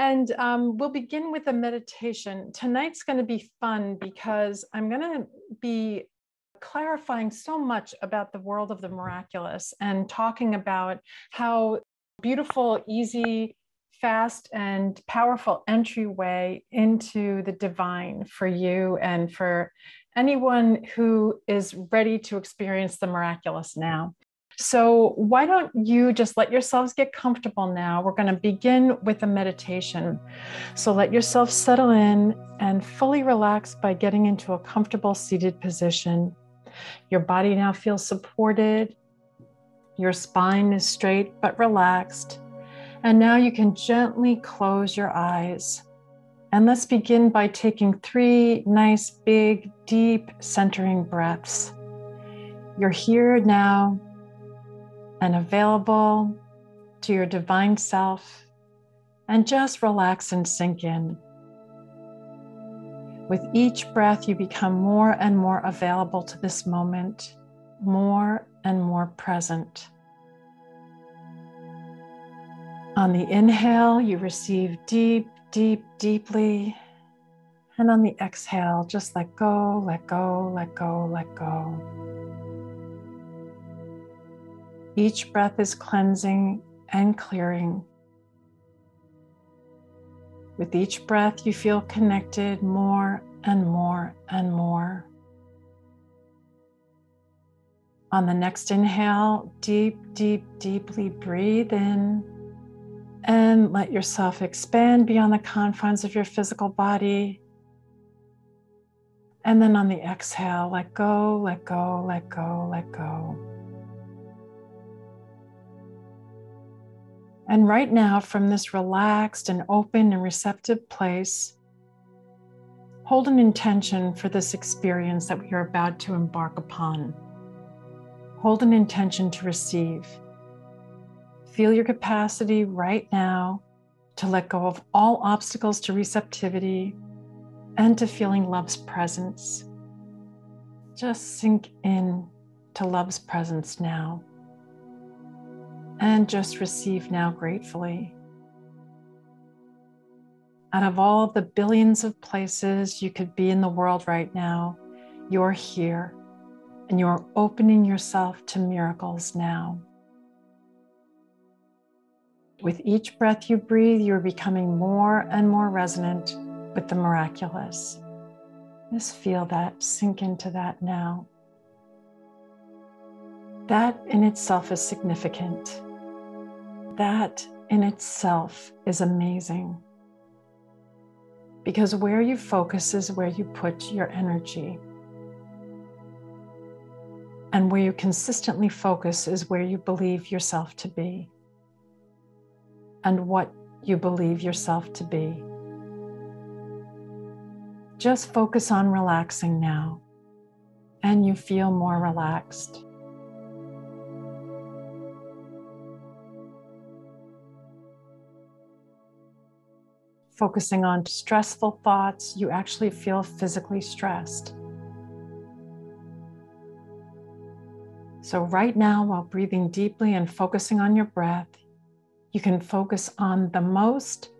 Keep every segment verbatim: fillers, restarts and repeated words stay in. And um, we'll begin with a meditation. Tonight's going to be fun because I'm going to be clarifying so much about the world of the miraculous and talking about how beautiful, easy, fast, and powerful entryway into the divine for you and for anyone who is ready to experience the miraculous now. So why don't you just let yourselves get comfortable now? We're going to begin with a meditation. So let yourself settle in and fully relax by getting into a comfortable seated position. Your body now feels supported. Your spine is straight but relaxed. And now you can gently close your eyes. And let's begin by taking three nice, big, deep, centering breaths. You're here now and available to your divine self, and just relax and sink in. With each breath, you become more and more available to this moment, more and more present. On the inhale, you receive deep, deep, deeply. And on the exhale, just let go, let go, let go, let go. Each breath is cleansing and clearing. With each breath, you feel connected more and more and more. On the next inhale, deep, deep, deeply breathe in and let yourself expand beyond the confines of your physical body. And then on the exhale, let go, let go, let go, let go. And right now, from this relaxed and open and receptive place, hold an intention for this experience that we are about to embark upon. Hold an intention to receive. Feel your capacity right now to let go of all obstacles to receptivity and to feeling love's presence. Just sink in to love's presence now. And just receive now gratefully. Out of all the billions of places you could be in the world right now, you're here and you're opening yourself to miracles now. With each breath you breathe, you're becoming more and more resonant with the miraculous. Just feel that, sink into that now. That in itself is significant. That in itself is amazing, because where you focus is where you put your energy, and where you consistently focus is where you believe yourself to be and what you believe yourself to be. Just focus on relaxing now, and you feel more relaxed. Focusing on stressful thoughts, you actually feel physically stressed. So right now, while breathing deeply and focusing on your breath, you can focus on the most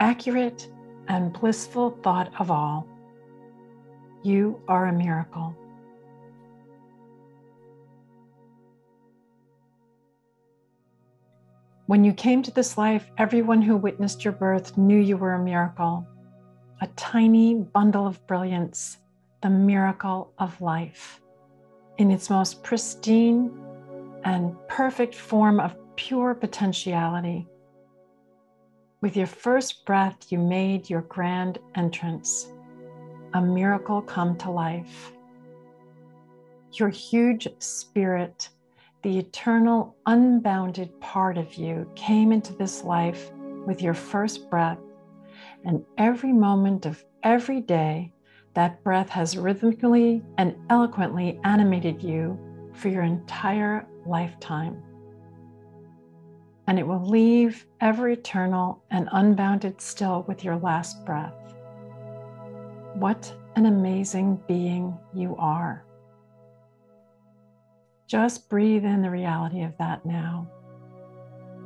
accurate and blissful thought of all. You are a miracle. When you came to this life, everyone who witnessed your birth knew you were a miracle, a tiny bundle of brilliance, the miracle of life, in its most pristine and perfect form of pure potentiality. With your first breath, you made your grand entrance, a miracle come to life. Your huge spirit, the eternal, unbounded part of you, came into this life with your first breath, and every moment of every day, that breath has rhythmically and eloquently animated you for your entire lifetime. And it will leave ever eternal and unbounded still with your last breath. What an amazing being you are. Just breathe in the reality of that now.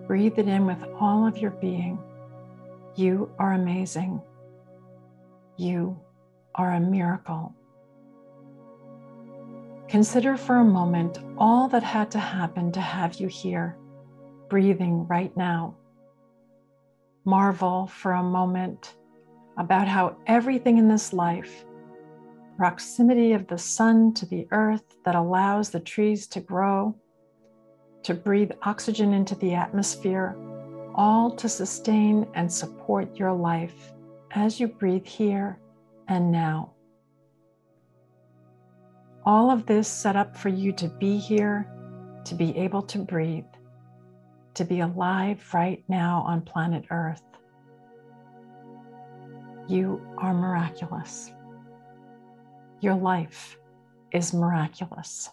Breathe it in with all of your being. You are amazing. You are a miracle. Consider for a moment all that had to happen to have you here, breathing right now. Marvel for a moment about how everything in this life, proximity of the sun to the earth that allows the trees to grow, to breathe oxygen into the atmosphere, all to sustain and support your life as you breathe here and now. All of this set up for you to be here, to be able to breathe, to be alive right now on planet Earth. You are miraculous. Your life is miraculous.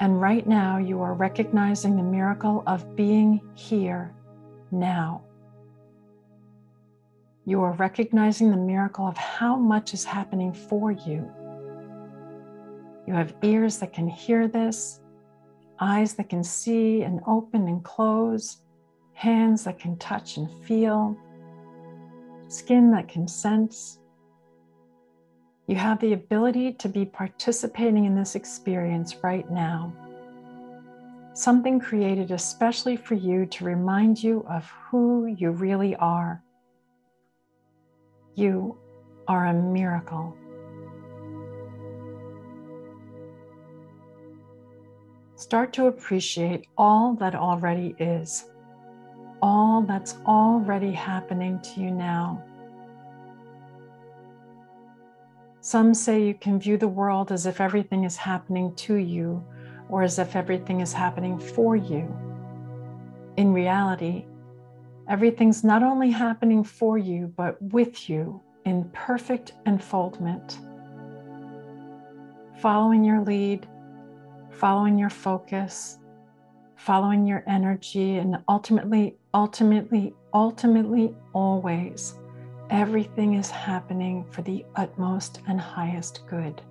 And right now you are recognizing the miracle of being here now. You are recognizing the miracle of how much is happening for you. You have ears that can hear this, eyes that can see and open and close, hands that can touch and feel, skin that can sense. You have the ability to be participating in this experience right now. Something created especially for you to remind you of who you really are. You are a miracle. Start to appreciate all that already is, all that's already happening to you now. Some say you can view the world as if everything is happening to you, or as if everything is happening for you. In reality, everything's not only happening for you, but with you in perfect enfoldment. Following your lead, following your focus, following your energy, and ultimately, ultimately, ultimately, always, everything is happening for the utmost and highest good.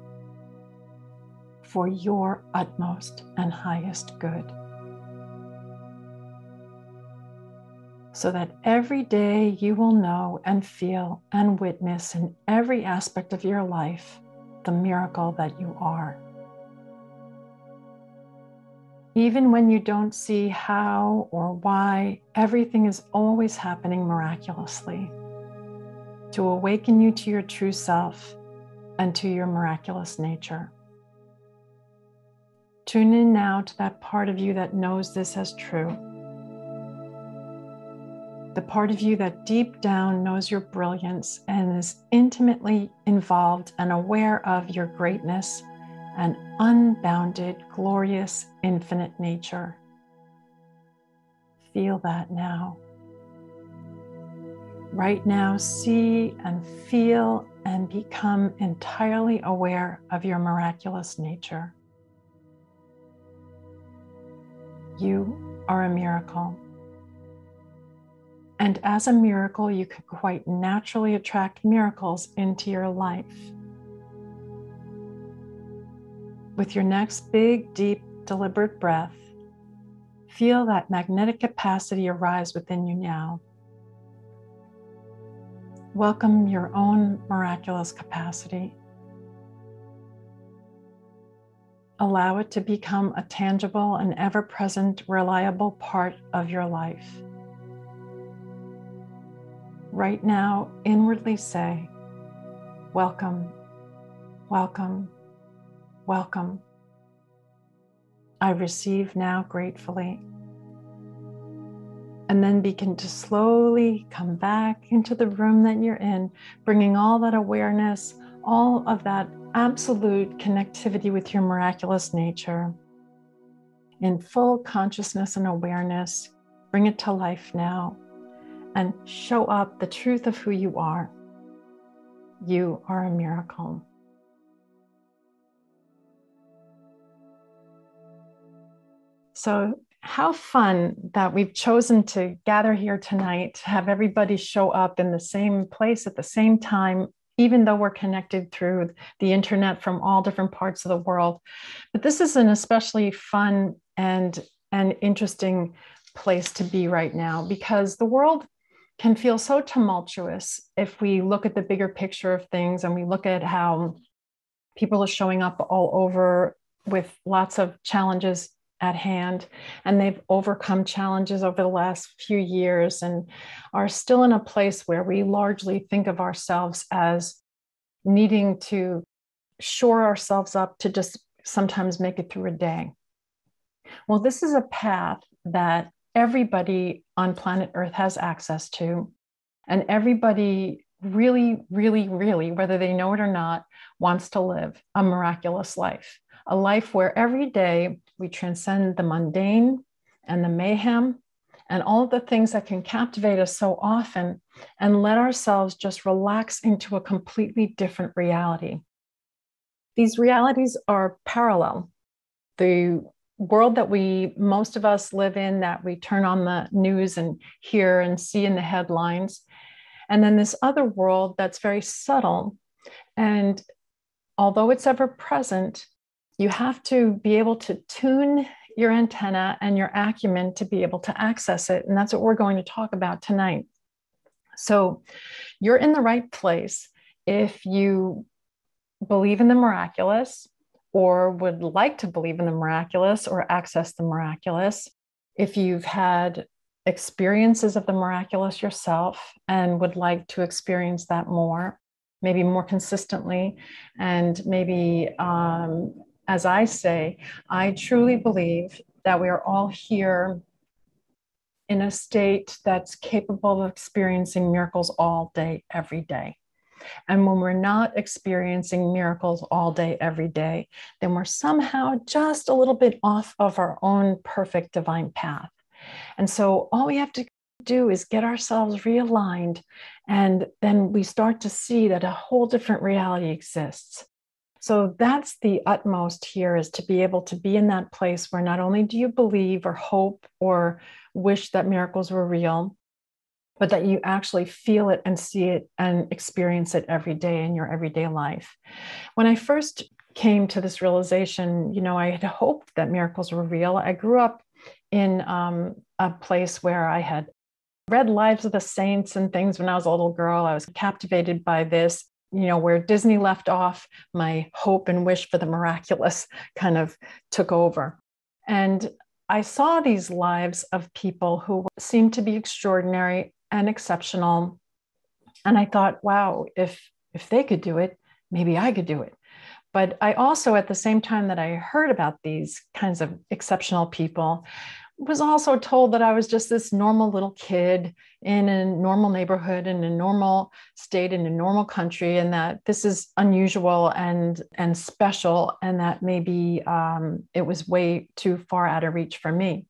For your utmost and highest good. So that every day you will know and feel and witness in every aspect of your life the miracle that you are. Even when you don't see how or why, everything is always happening miraculously to awaken you to your true self and to your miraculous nature. Tune in now to that part of you that knows this as true. The part of you that deep down knows your brilliance and is intimately involved and aware of your greatness and unbounded, glorious, infinite nature. Feel that now. Right now, see and feel and become entirely aware of your miraculous nature. You are a miracle. And as a miracle, you could quite naturally attract miracles into your life. With your next big, deep, deliberate breath, feel that magnetic capacity arise within you now. Welcome your own miraculous capacity. Allow it to become a tangible and ever-present, reliable part of your life. Right now, inwardly say, welcome, welcome, welcome. I receive now gratefully. And then begin to slowly come back into the room that you're in, bringing all that awareness, all of that absolute connectivity with your miraculous nature. In full consciousness and awareness, bring it to life now. And show up the truth of who you are. You are a miracle. So how fun that we've chosen to gather here tonight, have everybody show up in the same place at the same time, even though we're connected through the internet from all different parts of the world. But this is an especially fun and, and interesting place to be right now, because the world can feel so tumultuous if we look at the bigger picture of things and we look at how people are showing up all over with lots of challenges at hand, and they've overcome challenges over the last few years and are still in a place where we largely think of ourselves as needing to shore ourselves up to just sometimes make it through a day. Well, this is a path that everybody on planet Earth has access to, and everybody really, really, really, whether they know it or not, wants to live a miraculous life, a life where every day we transcend the mundane and the mayhem and all of the things that can captivate us so often, and let ourselves just relax into a completely different reality. These realities are parallel. The world that we, most of us live in, that we turn on the news and hear and see in the headlines, and then this other world that's very subtle. And although it's ever present, you have to be able to tune your antenna and your acumen to be able to access it. And that's what we're going to talk about tonight. So you're in the right place if you believe in the miraculous, or would like to believe in the miraculous or access the miraculous, if you've had experiences of the miraculous yourself and would like to experience that more, maybe more consistently. And maybe, um, as I say, I truly believe that we are all here in a state that's capable of experiencing miracles all day, every day. And when we're not experiencing miracles all day, every day, then we're somehow just a little bit off of our own perfect divine path. And so all we have to do is get ourselves realigned, and then we start to see that a whole different reality exists. So that's the utmost here, is to be able to be in that place where not only do you believe or hope or wish that miracles were real, but that you actually feel it and see it and experience it every day in your everyday life. When I first came to this realization, you know, I had hoped that miracles were real. I grew up in um, a place where I had read Lives of the Saints and things when I was a little girl. I was captivated by this, you know, where Disney left off, my hope and wish for the miraculous kind of took over. And I saw these lives of people who seemed to be extraordinary and exceptional. And I thought, wow, if, if they could do it, maybe I could do it. But I also, at the same time that I heard about these kinds of exceptional people, was also told that I was just this normal little kid in a normal neighborhood, in a normal state, in a normal country, and that this is unusual and, and special, and that maybe um, it was way too far out of reach for me.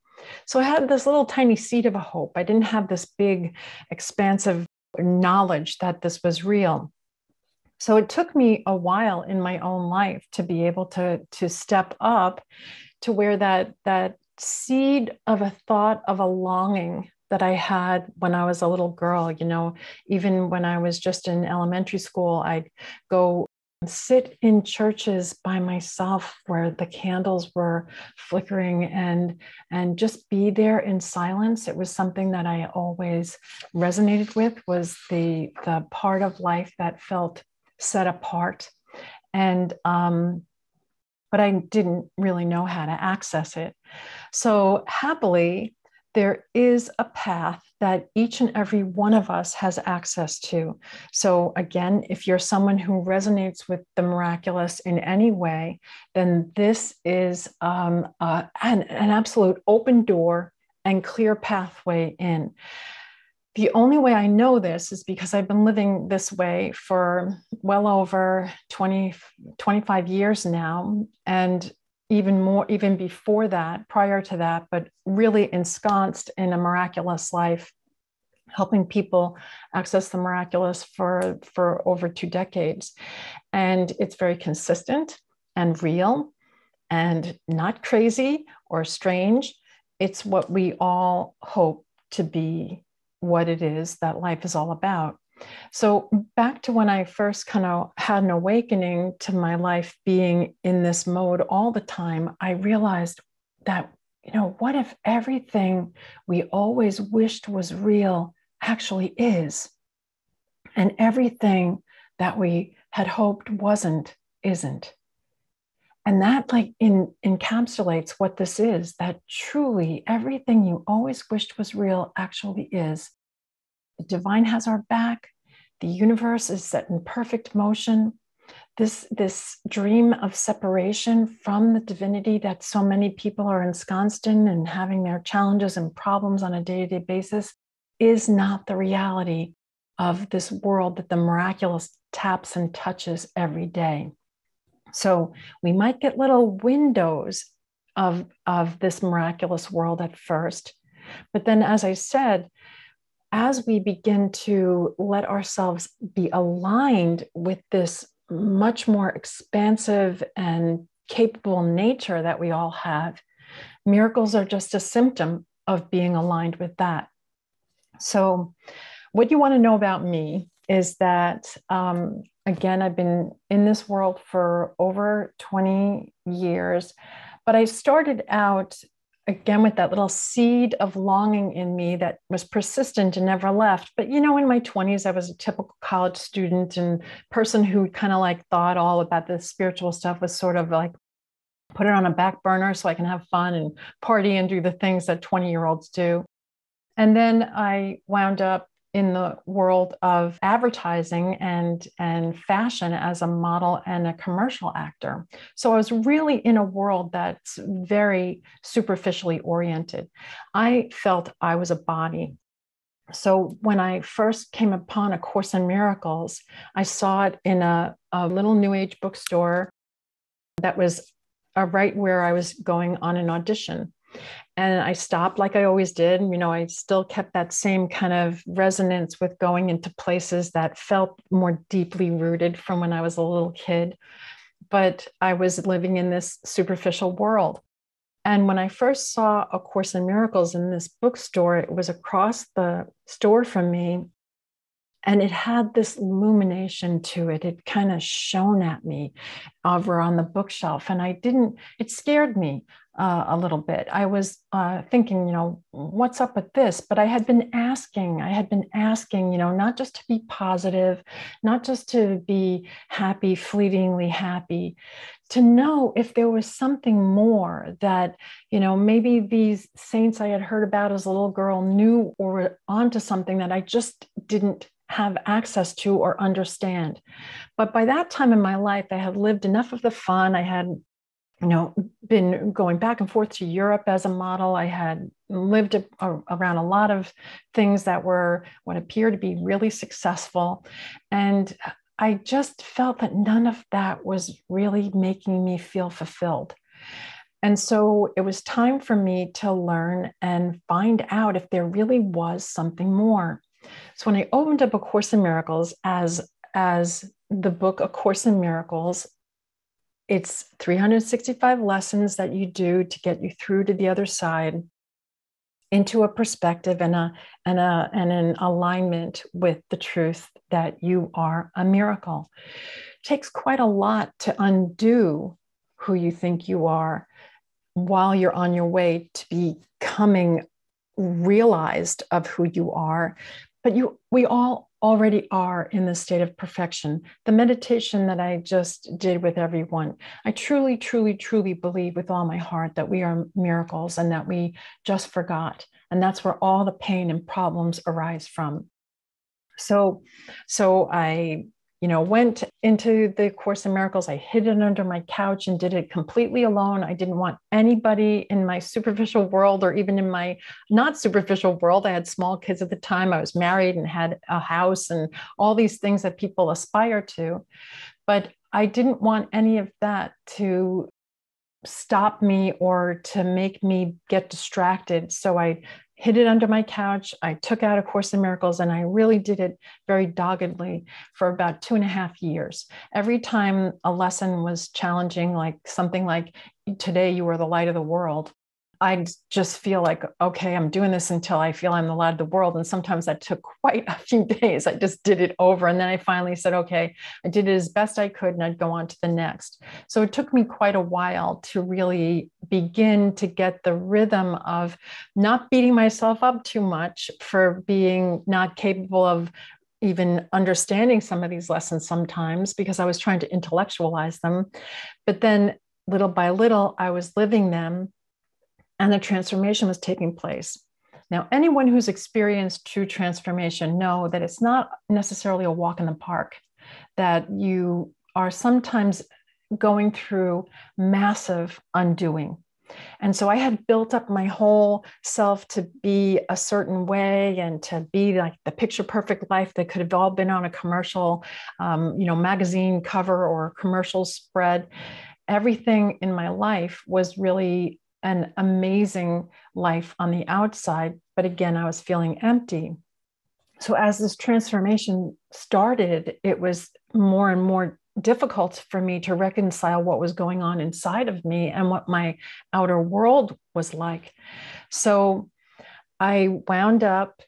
So I had this little tiny seed of a hope. I didn't have this big, expansive knowledge that this was real. So it took me a while in my own life to be able to, to step up to where that, that seed of a thought, of a longing that I had when I was a little girl, you know, even when I was just in elementary school, I'd go and sit in churches by myself where the candles were flickering and, and just be there in silence. It was something that I always resonated with, was the, the part of life that felt set apart. And, um, but I didn't really know how to access it. So happily, there is a path that each and every one of us has access to. So again, if you're someone who resonates with the miraculous in any way, then this is um, uh, an, an absolute open door and clear pathway in. The only way I know this is because I've been living this way for well over twenty, twenty-five years now, and even more, even before that, prior to that, but really ensconced in a miraculous life, helping people access the miraculous for, for over two decades. And it's very consistent and real and not crazy or strange. It's what we all hope to be, what it is that life is all about. So back to when I first kind of had an awakening to my life being in this mode all the time, I realized that you know, what if everything we always wished was real actually is, and everything that we had hoped wasn't, isn't? And that like in, encapsulates what this is, that truly everything you always wished was real actually is. The divine has our back. The universe is set in perfect motion. This, this dream of separation from the divinity that so many people are ensconced in and having their challenges and problems on a day-to-day basis is not the reality of this world that the miraculous taps and touches every day. So we might get little windows of, of this miraculous world at first. But then, as I said, as we begin to let ourselves be aligned with this much more expansive and capable nature that we all have, miracles are just a symptom of being aligned with that. So what you want to know about me is that, um, again, I've been in this world for over twenty years, but I started out again with that little seed of longing in me that was persistent and never left. But, you know, in my twenties, I was a typical college student and person who kind of like thought all about the spiritual stuff was sort of like, put it on a back burner so I can have fun and party and do the things that twenty year olds do. And then I wound up in the world of advertising and, and fashion as a model and a commercial actor. So I was really in a world that's very superficially oriented. I felt I was a body. So when I first came upon A Course in Miracles, I saw it in a, a little New Age bookstore that was uh, right where I was going on an audition. And I stopped like I always did. You know, I still kept that same kind of resonance with going into places that felt more deeply rooted from when I was a little kid. But I was living in this superficial world. And when I first saw A Course in Miracles in this bookstore, it was across the store from me. And it had this illumination to it. It kind of shone at me over on the bookshelf. And I didn't, it scared me uh, a little bit. I was uh, thinking, you know, what's up with this? But I had been asking, I had been asking, you know, not just to be positive, not just to be happy, fleetingly happy, to know if there was something more that, you know, maybe these saints I had heard about as a little girl knew or were onto something that I just didn't have access to or understand. But by that time in my life, I had lived enough of the fun. I had, you know, been going back and forth to Europe as a model. I had lived a, a, around a lot of things that were what appeared to be really successful. And I just felt that none of that was really making me feel fulfilled. And so it was time for me to learn and find out if there really was something more. So when I opened up A Course in Miracles as, as the book, A Course in Miracles, it's three hundred sixty-five lessons that you do to get you through to the other side into a perspective and, a, and, a, and an alignment with the truth that you are a miracle. It takes quite a lot to undo who you think you are while you're on your way to becoming realized of who you are, but you we all already are in the state of perfection. The meditation that I just did with everyone, I truly, truly, truly believe with all my heart that we are miracles and that we just forgot. And that's where all the pain and problems arise from. So, so I, you know, went into the Course in Miracles. I hid it under my couch and did it completely alone. I didn't want anybody in my superficial world or even in my not superficial world. I had small kids at the time. I was married and had a house and all these things that people aspire to. But I didn't want any of that to stop me or to make me get distracted. So I hid it under my couch. I took out A Course in Miracles and I really did it very doggedly for about two and a half years. Every time a lesson was challenging, like something like today, you are the light of the world. I'd just feel like, okay, I'm doing this until I feel I'm the light of the world. And sometimes that took quite a few days. I just did it over. And then I finally said, okay, I did it as best I could, and I'd go on to the next. So it took me quite a while to really begin to get the rhythm of not beating myself up too much for being not capable of even understanding some of these lessons sometimes, because I was trying to intellectualize them. But then little by little, I was living them, and the transformation was taking place. Now, anyone who's experienced true transformation know that it's not necessarily a walk in the park, that you are sometimes going through massive undoing. And so I had built up my whole self to be a certain way and to be like the picture perfect life that could have all been on a commercial, um, you know, magazine cover or commercial spread. Everything in my life was really an amazing life on the outside. But again, I was feeling empty. So as this transformation started, it was more and more difficult for me to reconcile what was going on inside of me and what my outer world was like. So I wound up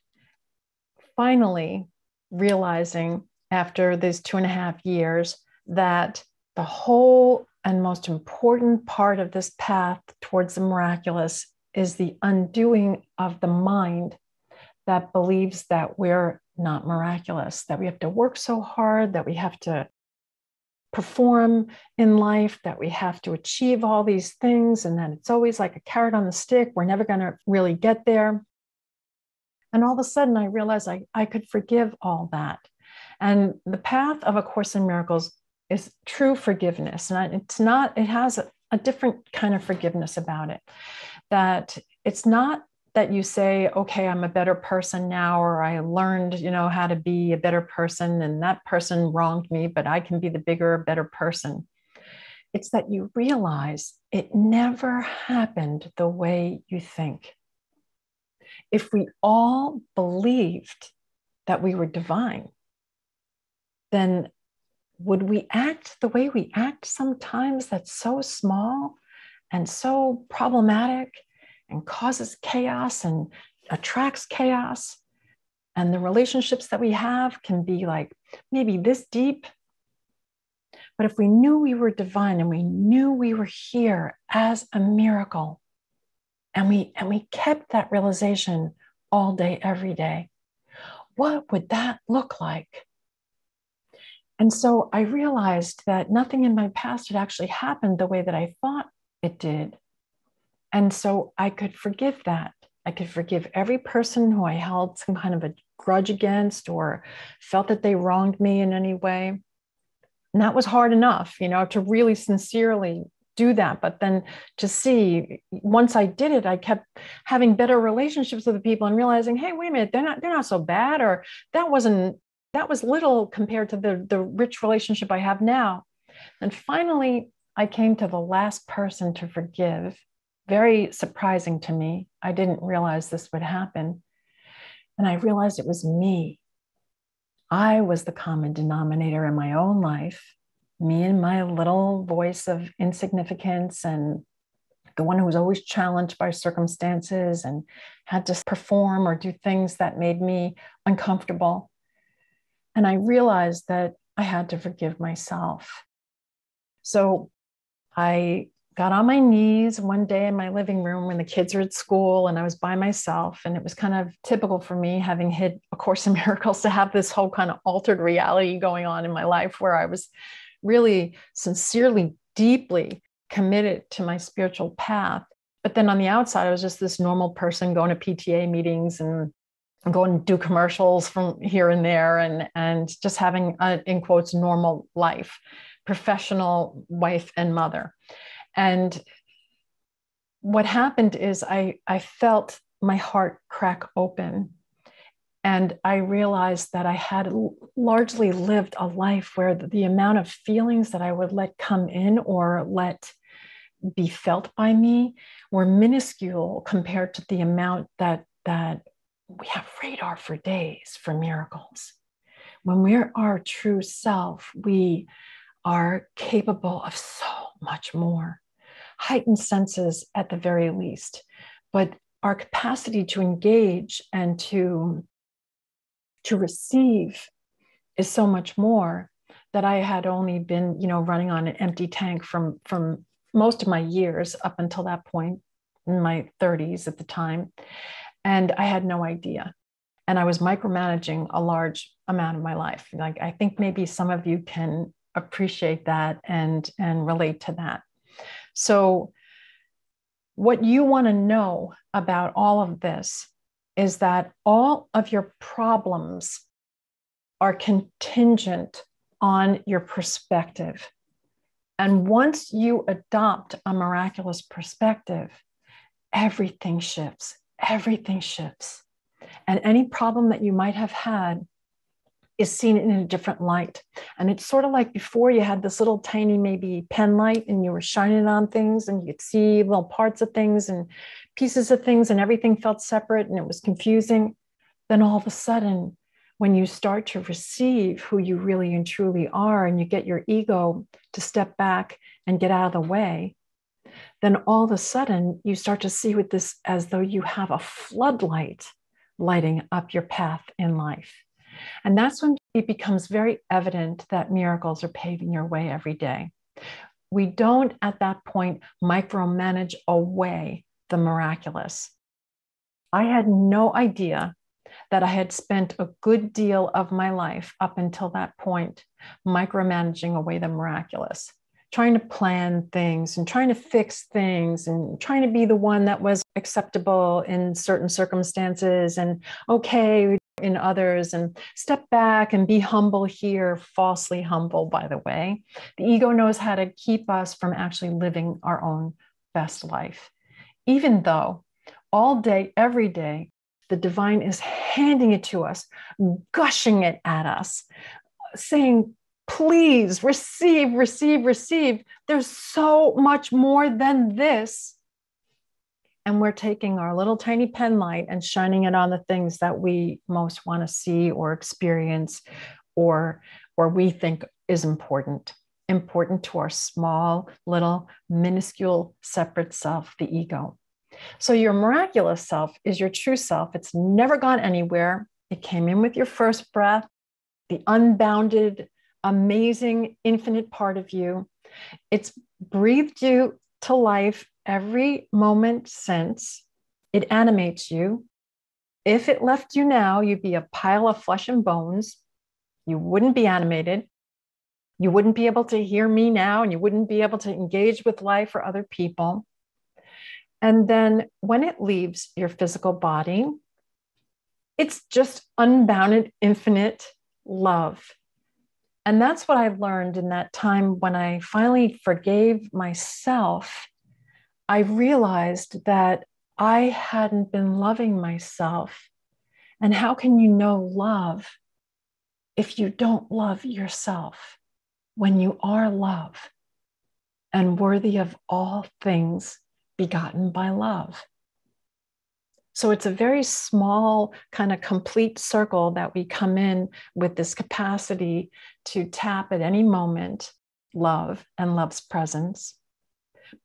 finally realizing after these two and a half years that the whole and most important part of this path towards the miraculous is the undoing of the mind that believes that we're not miraculous, that we have to work so hard, that we have to perform in life, that we have to achieve all these things, and then it's always like a carrot on the stick. We're never going to really get there. And all of a sudden, I realized I, I could forgive all that. And the path of A Course in Miracles is true forgiveness. And it's not, it has a, a different kind of forgiveness about it, that it's not that you say, okay, I'm a better person now, or I learned, you know, how to be a better person, and that person wronged me, but I can be the bigger, better person. It's that you realize it never happened the way you think. If we all believed that we were divine, then would we act the way we act sometimes, that's so small and so problematic and causes chaos and attracts chaos? And the relationships that we have can be like maybe this deep. But if we knew we were divine and we knew we were here as a miracle, and we, and we kept that realization all day, every day, what would that look like? And so I realized that nothing in my past had actually happened the way that I thought it did. And so I could forgive that. I could forgive every person who I held some kind of a grudge against or felt that they wronged me in any way. And that was hard enough, you know, to really sincerely do that. But then to see, once I did it, I kept having better relationships with the people and realizing, hey, wait a minute, they're not, they're not so bad, or that wasn't, that was little compared to the, the rich relationship I have now. And finally, I came to the last person to forgive. Very surprising to me. I didn't realize this would happen. And I realized it was me. I was the common denominator in my own life. Me and my little voice of insignificance, and the one who was always challenged by circumstances and had to perform or do things that made me uncomfortable. And I realized that I had to forgive myself. So I got on my knees one day in my living room when the kids were at school, and I was by myself. And it was kind of typical for me, having hit A Course in Miracles, to have this whole kind of altered reality going on in my life, where I was really sincerely, deeply committed to my spiritual path. But then on the outside, I was just this normal person going to P T A meetings and go and do commercials from here and there, and, and just having a, in quotes, normal life, professional wife and mother. And what happened is I, I felt my heart crack open, and I realized that I had largely lived a life where the, the amount of feelings that I would let come in or let be felt by me were minuscule compared to the amount that, that we have radar for days for miracles. When we're our true self, we are capable of so much more. heightened senses at the very least, but our capacity to engage and to, to receive is so much more that I had only been, you know, running on an empty tank from, from most of my years up until that point, in my thirties at the time. And I had no idea. And I was micromanaging a large amount of my life. Like, I think maybe some of you can appreciate that and, and relate to that. So what you want to know about all of this is that all of your problems are contingent on your perspective. And once you adopt a miraculous perspective, everything shifts, everything shifts. And any problem that you might have had is seen in a different light. And it's sort of like before you had this little tiny maybe pen light and you were shining it on things and you could see little parts of things and pieces of things and everything felt separate and it was confusing. Then all of a sudden, when you start to receive who you really and truly are and you get your ego to step back and get out of the way, then all of a sudden you start to see with this as though you have a floodlight lighting up your path in life. And that's when it becomes very evident that miracles are paving your way every day. We don't at that point micromanage away the miraculous. I had no idea that I had spent a good deal of my life up until that point micromanaging away the miraculous, trying to plan things and trying to fix things and trying to be the one that was acceptable in certain circumstances and okay in others, and step back and be humble here, falsely humble, by the way. The ego knows how to keep us from actually living our own best life, even though all day, every day, the divine is handing it to us, gushing it at us, saying, please receive, receive, receive. There's so much more than this. And we're taking our little tiny pen light and shining it on the things that we most want to see or experience or, or we think is important, important to our small, little, minuscule, separate self, the ego. So your miraculous self is your true self. It's never gone anywhere. It came in with your first breath, the unbounded, amazing, infinite part of you. It's breathed you to life every moment since. It animates you. If it left you now, you'd be a pile of flesh and bones. You wouldn't be animated. You wouldn't be able to hear me now, and you wouldn't be able to engage with life or other people. And then when it leaves your physical body, it's just unbounded, infinite love. And that's what I learned in that time when I finally forgave myself. I realized that I hadn't been loving myself. And how can you know love if you don't love yourself, when you are love and worthy of all things begotten by love? So it's a very small kind of complete circle that we come in with this capacity to tap at any moment, love and love's presence.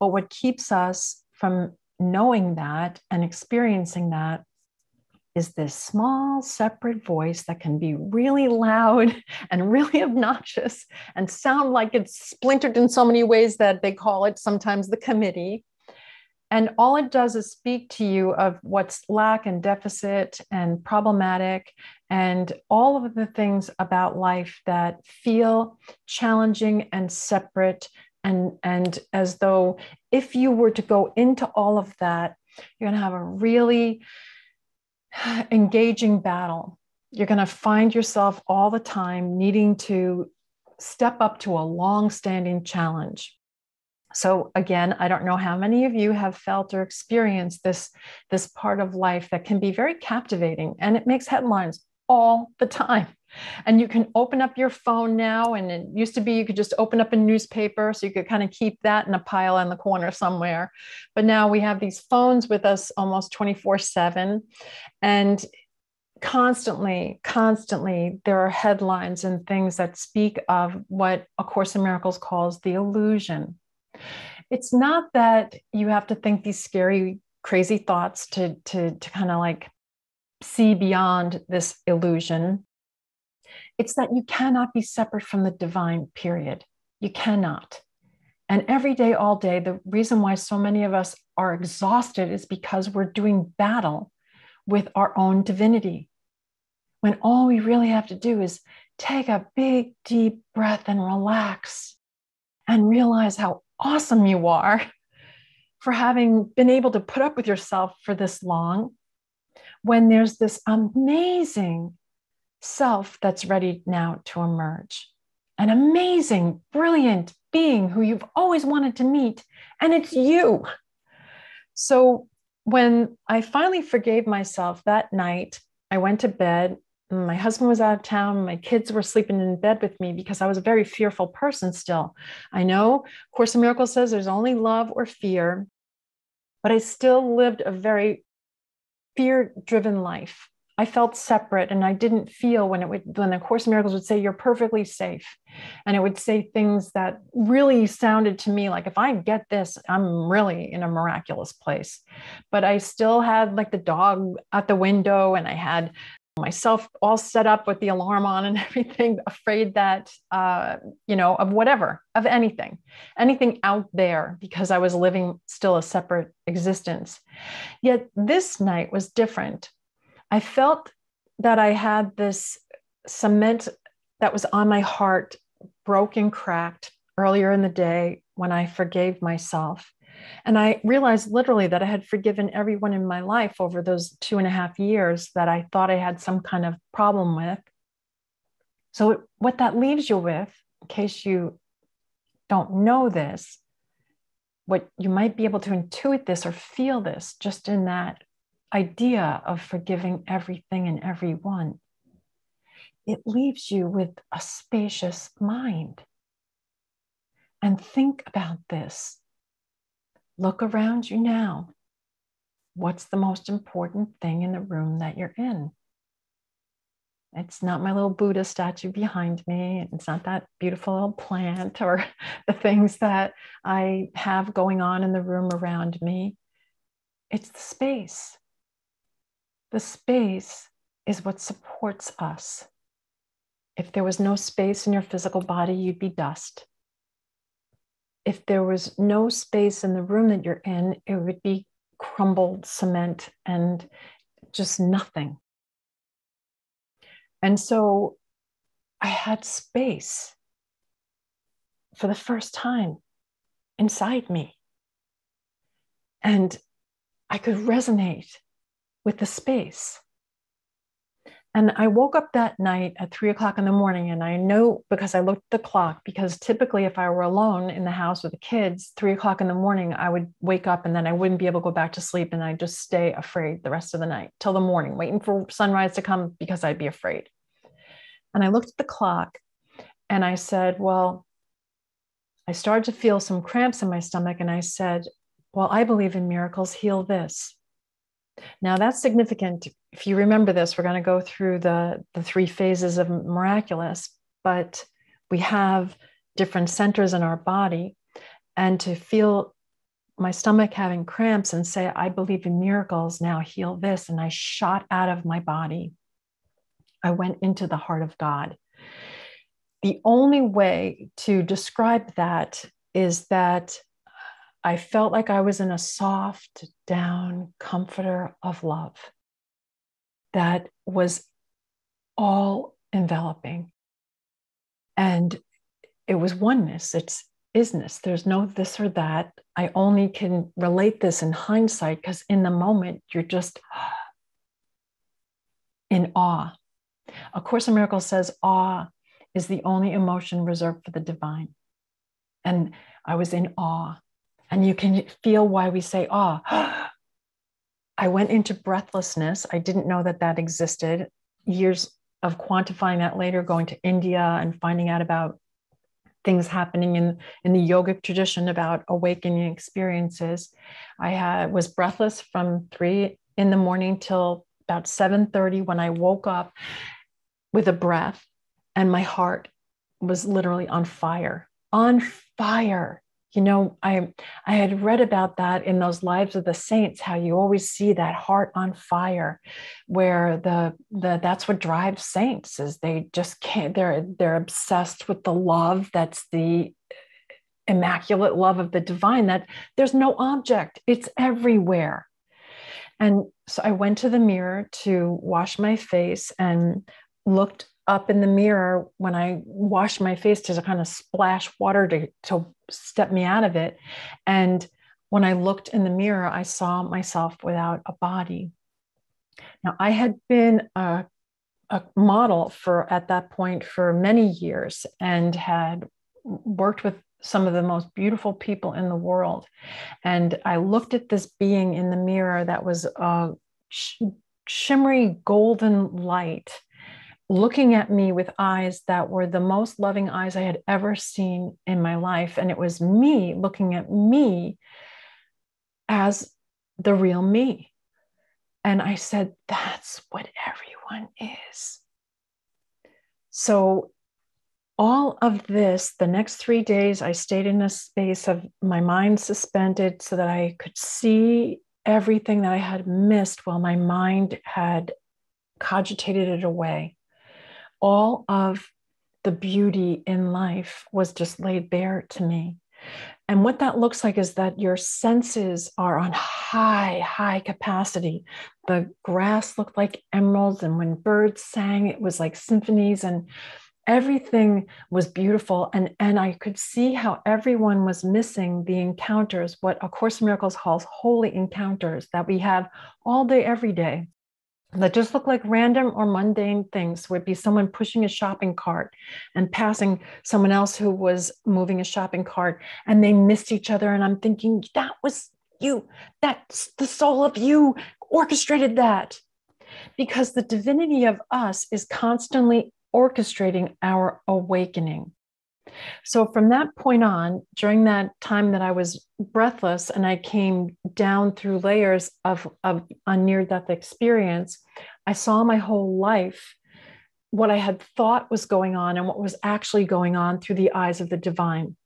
But what keeps us from knowing that and experiencing that is this small, separate voice that can be really loud and really obnoxious and sound like it's splintered in so many ways that they call it sometimes the committee. And all it does is speak to you of what's lack and deficit and problematic and all of the things about life that feel challenging and separate. And, and as though if you were to go into all of that, you're going to have a really engaging battle. You're going to find yourself all the time needing to step up to a long-standing challenge. So again, I don't know how many of you have felt or experienced this, this part of life that can be very captivating, and it makes headlines all the time. And you can open up your phone now. And it used to be, you could just open up a newspaper. So you could kind of keep that in a pile in the corner somewhere. But now we have these phones with us almost twenty-four seven. And constantly, constantly, there are headlines and things that speak of what A Course in Miracles calls the illusion. it's not that you have to think these scary, crazy thoughts to, to, to kind of like see beyond this illusion. It's that you cannot be separate from the divine, period. You cannot. And every day, all day, the reason why so many of us are exhausted is because we're doing battle with our own divinity, when all we really have to do is take a big, deep breath and relax and realize how awesome you are for having been able to put up with yourself for this long, when there's this amazing self that's ready now to emerge, an amazing, brilliant being who you've always wanted to meet, and it's you. So when I finally forgave myself that night, I went to bed. My husband was out of town. My kids were sleeping in bed with me because I was a very fearful person still. I know Course in Miracles says there's only love or fear, but I still lived a very fear-driven life. I felt separate, and I didn't feel when it would, when the Course in Miracles would say, you're perfectly safe. And it would say things that really sounded to me like, if I get this, I'm really in a miraculous place. But I still had like the dog at the window, and I had myself all set up with the alarm on and everything, afraid that, uh, you know, of whatever, of anything, anything out there, because I was living still a separate existence. Yet this night was different. I felt that I had this cement that was on my heart, broken, cracked earlier in the day when I forgave myself. And I realized literally that I had forgiven everyone in my life over those two and a half years that I thought I had some kind of problem with. So what that leaves you with, in case you don't know this, what you might be able to intuit this or feel this just in that idea of forgiving everything and everyone, it leaves you with a spacious mind. And think about this. Look around you now. What's the most important thing in the room that you're in? It's not my little Buddha statue behind me. It's not that beautiful little plant or the things that I have going on in the room around me. It's the space. The space is what supports us. If there was no space in your physical body, you'd be dust. If there was no space in the room that you're in, it would be crumbled cement and just nothing. And so I had space for the first time inside me. And I could resonate with the space. And I woke up that night at three o'clock in the morning. And I know, because I looked at the clock, because typically if I were alone in the house with the kids, three o'clock in the morning, I would wake up and then I wouldn't be able to go back to sleep. And I'd just stay afraid the rest of the night till the morning, waiting for sunrise to come because I'd be afraid. And I looked at the clock and I said, well, I started to feel some cramps in my stomach. And I said, well, I believe in miracles, heal this. Now that's significant. If you remember this, we're going to go through the, the three phases of miraculous, but we have different centers in our body. And to feel my stomach having cramps and say, I believe in miracles, now heal this. And I shot out of my body. I went into the heart of God. The only way to describe that is that I felt like I was in a soft, down comforter of love that was all enveloping. And it was oneness, it's isness. There's no this or that. I only can relate this in hindsight because in the moment, you're just in awe. A Course in Miracles says awe is the only emotion reserved for the divine. And I was in awe. And you can feel why we say, oh, I went into breathlessness. I didn't know that that existed. Years of quantifying that later, going to India and finding out about things happening in, in the yogic tradition about awakening experiences. I had, was breathless from three in the morning till about seven thirty when I woke up with a breath, and my heart was literally on fire, on fire. You know, I, I had read about that in those lives of the saints, how you always see that heart on fire, where the, the that's what drives saints, is they just can't, they're, they're obsessed with the love. That's the immaculate love of the divine, that there's no object, it's everywhere. And so I went to the mirror to wash my face and looked up in the mirror when I washed my face to kind of splash water to, to step me out of it. And when I looked in the mirror, I saw myself without a body. Now, I had been a, a model for, at that point, for many years, and had worked with some of the most beautiful people in the world. And I looked at this being in the mirror that was a sh- shimmery golden light, looking at me with eyes that were the most loving eyes I had ever seen in my life. And it was me looking at me as the real me. And I said, that's what everyone is. So all of this, the next three days, I stayed in a space of my mind suspended so that I could see everything that I had missed while my mind had cogitated it away. All of the beauty in life was just laid bare to me. And what that looks like is that your senses are on high, high capacity. The grass looked like emeralds, and when birds sang, it was like symphonies, and everything was beautiful. And, and I could see how everyone was missing the encounters, what A Course in Miracles calls holy encounters, that we have all day, every day, that just look like random or mundane things. Would be someone pushing a shopping cart and passing someone else who was moving a shopping cart, and they missed each other. And I'm thinking, that was you. That's the soul of you orchestrated that. Because the divinity of us is constantly orchestrating our awakening. So from that point on, during that time that I was breathless and I came down through layers of, of a near-death experience, I saw my whole life, what I had thought was going on and what was actually going on, through the eyes of the divine.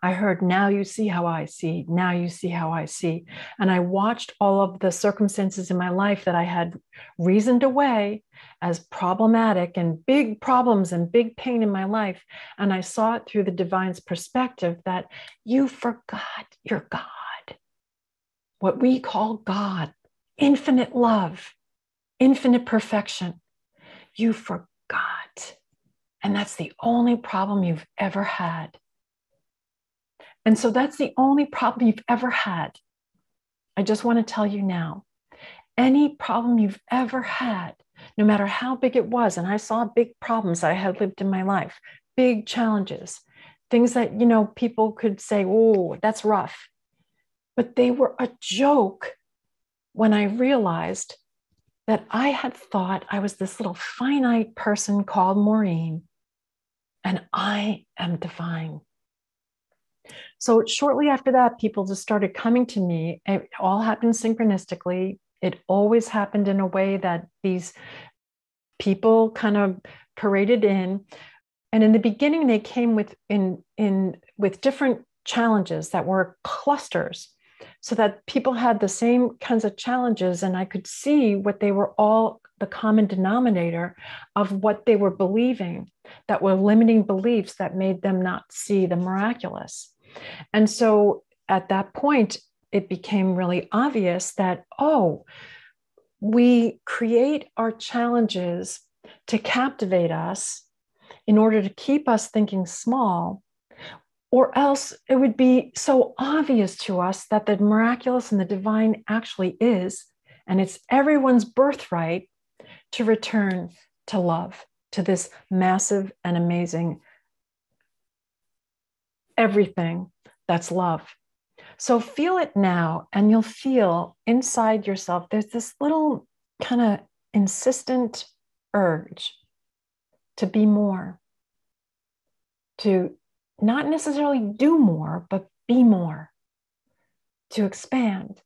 I heard, now you see how I see, now you see how I see. And I watched all of the circumstances in my life that I had reasoned away as problematic and big problems and big pain in my life. And I saw it through the divine's perspective, that you forgot your God, what we call God, infinite love, infinite perfection. You forgot. And that's the only problem you've ever had. And so that's the only problem you've ever had. I just want to tell you now, any problem you've ever had, no matter how big it was, and I saw big problems I had lived in my life, big challenges, things that, you know, people could say, oh, that's rough. But they were a joke when I realized that I had thought I was this little finite person called Maureen, and I am divine. So shortly after that, people just started coming to me. It all happened synchronistically. It always happened in a way that these people kind of paraded in. And in the beginning, they came with, in, in, with different challenges that were clusters, so that people had the same kinds of challenges. And I could see what they were all, the common denominator of what they were believing, that were limiting beliefs that made them not see the miraculous. And so at that point, it became really obvious that, oh, we create our challenges to captivate us in order to keep us thinking small, or else it would be so obvious to us that the miraculous and the divine actually is, and it's everyone's birthright to return to love, to this massive and amazing everything that's love. So feel it now, and you'll feel inside yourself, there's this little kind of insistent urge to be more, to not necessarily do more, but be more, to expand,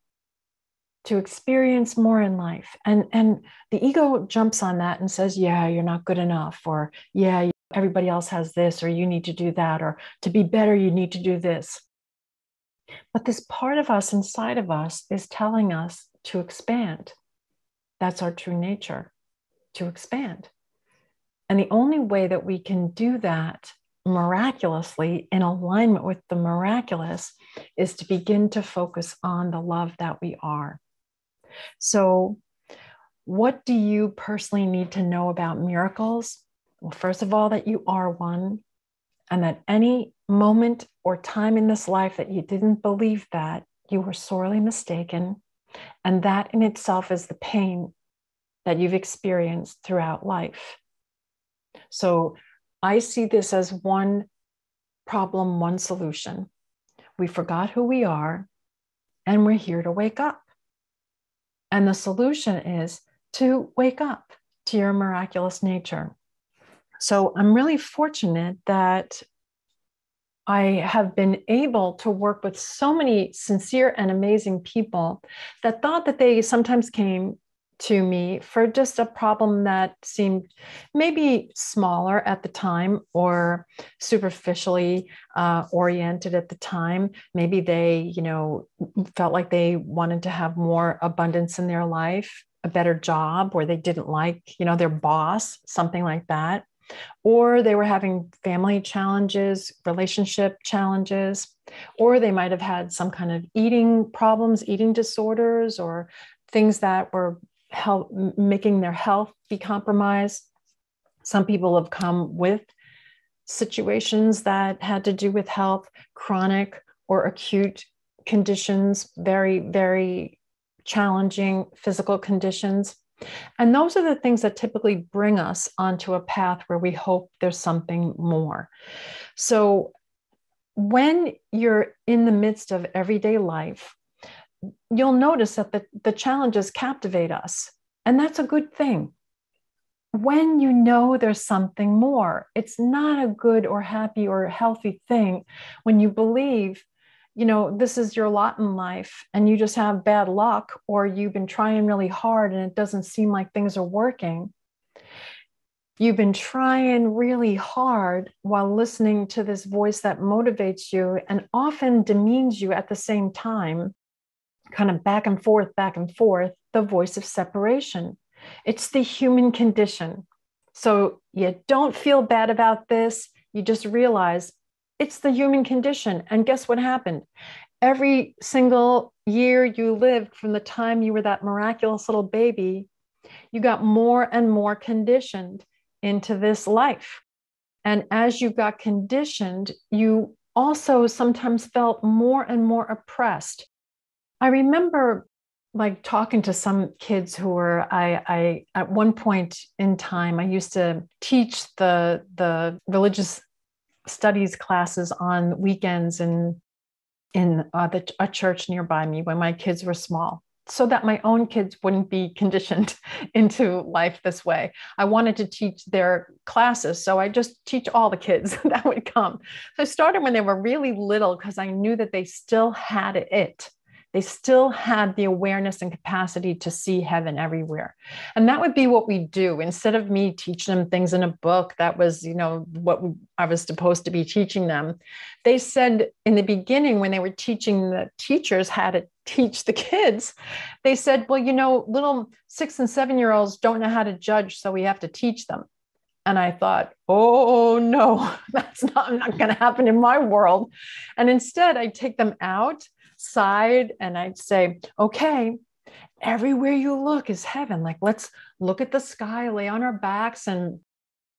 to experience more in life. And, and the ego jumps on that and says, yeah, you're not good enough, or yeah, everybody else has this, or you need to do that, or to be better, you need to do this. But this part of us inside of us is telling us to expand. That's our true nature, to expand. And the only way that we can do that miraculously in alignment with the miraculous is to begin to focus on the love that we are. So what do you personally need to know about miracles? Well, first of all, that you are one, and that any moment or time in this life that you didn't believe that, you were sorely mistaken. And that in itself is the pain that you've experienced throughout life. So I see this as one problem, one solution. We forgot who we are, and we're here to wake up. And the solution is to wake up to your miraculous nature. So I'm really fortunate that I have been able to work with so many sincere and amazing people that thought that they sometimes came to me for just a problem that seemed maybe smaller at the time or superficially uh, oriented at the time. Maybe they, you know, felt like they wanted to have more abundance in their life, a better job, or they didn't like, you know, their boss, something like that. Or they were having family challenges, relationship challenges, or they might have had some kind of eating problems, eating disorders, or things that were help, making their health be compromised. Some people have come with situations that had to do with health, chronic or acute conditions, very, very challenging physical conditions. And those are the things that typically bring us onto a path where we hope there's something more. So when you're in the midst of everyday life, you'll notice that the, the challenges captivate us. And that's a good thing. When you know there's something more, it's not a good or happy or healthy thing when you believe, you know, this is your lot in life and you just have bad luck, or you've been trying really hard and it doesn't seem like things are working. You've been trying really hard while listening to this voice that motivates you and often demeans you at the same time, kind of back and forth, back and forth, the voice of separation. It's the human condition. So you don't feel bad about this. You just realize it's the human condition. And guess what happened? Every single year you lived from the time you were that miraculous little baby, you got more and more conditioned into this life. And as you got conditioned, you also sometimes felt more and more oppressed. I remember like talking to some kids who were, I, I at one point in time, I used to teach the, the religious studies classes on weekends in, in uh, the, a church nearby me when my kids were small, so that my own kids wouldn't be conditioned into life this way. I wanted to teach their classes, so I just teach all the kids that would come. So I started when they were really little because I knew that they still had it. They still had the awareness and capacity to see heaven everywhere. And that would be what we do. Instead of me teaching them things in a book that was, you know, what I was supposed to be teaching them, they said in the beginning when they were teaching the teachers how to teach the kids, they said, well, you know, little six and seven-year-olds don't know how to judge, so we have to teach them. And I thought, oh, no, that's not, not going to happen in my world. And instead, I take them out side and I'd say, okay, everywhere you look is heaven. Like, let's look at the sky, lay on our backs, and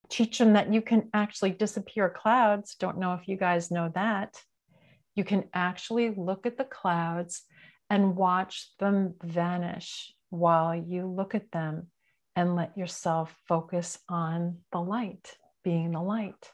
teach them that you can actually disappear clouds. Don't know if you guys know that. You can actually look at the clouds and watch them vanish while you look at them and let yourself focus on the light, being the light.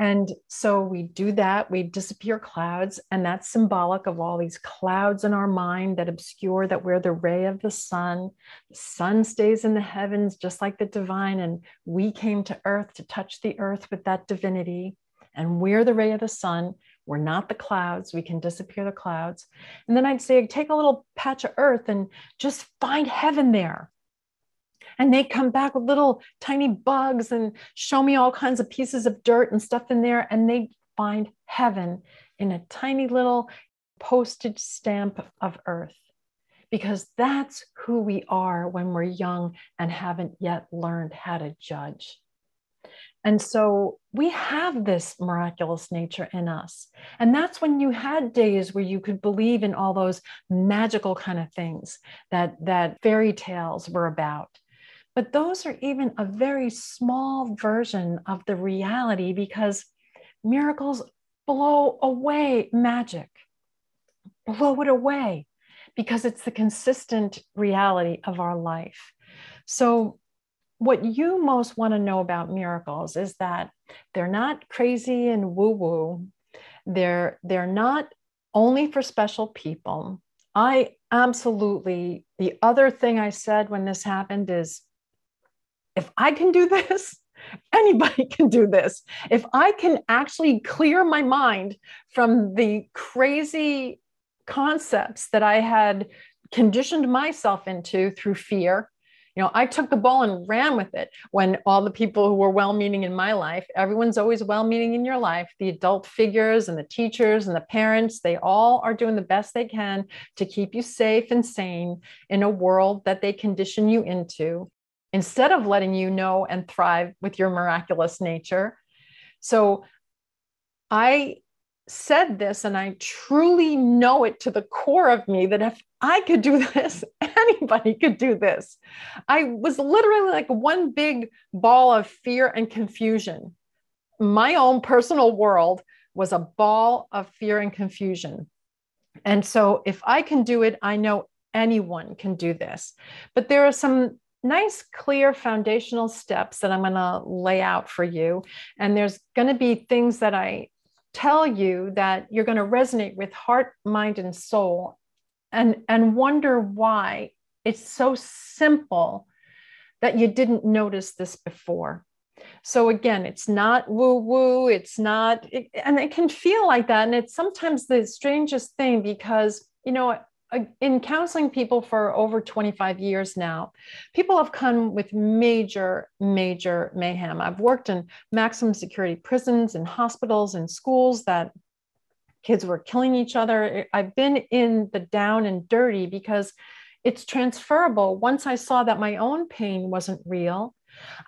And so we do that, we disappear clouds, and that's symbolic of all these clouds in our mind that obscure that we're the ray of the sun. The sun stays in the heavens, just like the divine. And we came to earth to touch the earth with that divinity. And we're the ray of the sun. We're not the clouds. We can disappear the clouds. And then I'd say, take a little patch of earth and just find heaven there. And they come back with little tiny bugs and show me all kinds of pieces of dirt and stuff in there. And they find heaven in a tiny little postage stamp of earth, because that's who we are when we're young and haven't yet learned how to judge. And so we have this miraculous nature in us. And that's when you had days where you could believe in all those magical kind of things that, that fairy tales were about. But those are even a very small version of the reality, because miracles blow away magic, blow it away, because it's the consistent reality of our life. So what you most want to know about miracles is that they're not crazy and woo-woo. They're, they're not only for special people. I absolutely, the other thing I said when this happened is, if I can do this, anybody can do this. If I can actually clear my mind from the crazy concepts that I had conditioned myself into through fear, you know, I took the ball and ran with it when all the people who were well-meaning in my life, everyone's always well-meaning in your life, the adult figures and the teachers and the parents, they all are doing the best they can to keep you safe and sane in a world that they condition you into, instead of letting you know and thrive with your miraculous nature. So I said this, and I truly know it to the core of me that if I could do this, anybody could do this. I was literally like one big ball of fear and confusion. My own personal world was a ball of fear and confusion. And so if I can do it, I know anyone can do this. But there are some nice, clear foundational steps that I'm going to lay out for you. And there's going to be things that I tell you that you're going to resonate with heart, mind, and soul, and, and wonder why it's so simple that you didn't notice this before. So again, it's not woo-woo, it's not, it, and it can feel like that. And it's sometimes the strangest thing, because, you know, in counseling people for over twenty-five years now, people have come with major, major mayhem. I've worked in maximum security prisons and hospitals and schools that kids were killing each other. I've been in the down and dirty because it's transferable. Once I saw that my own pain wasn't real,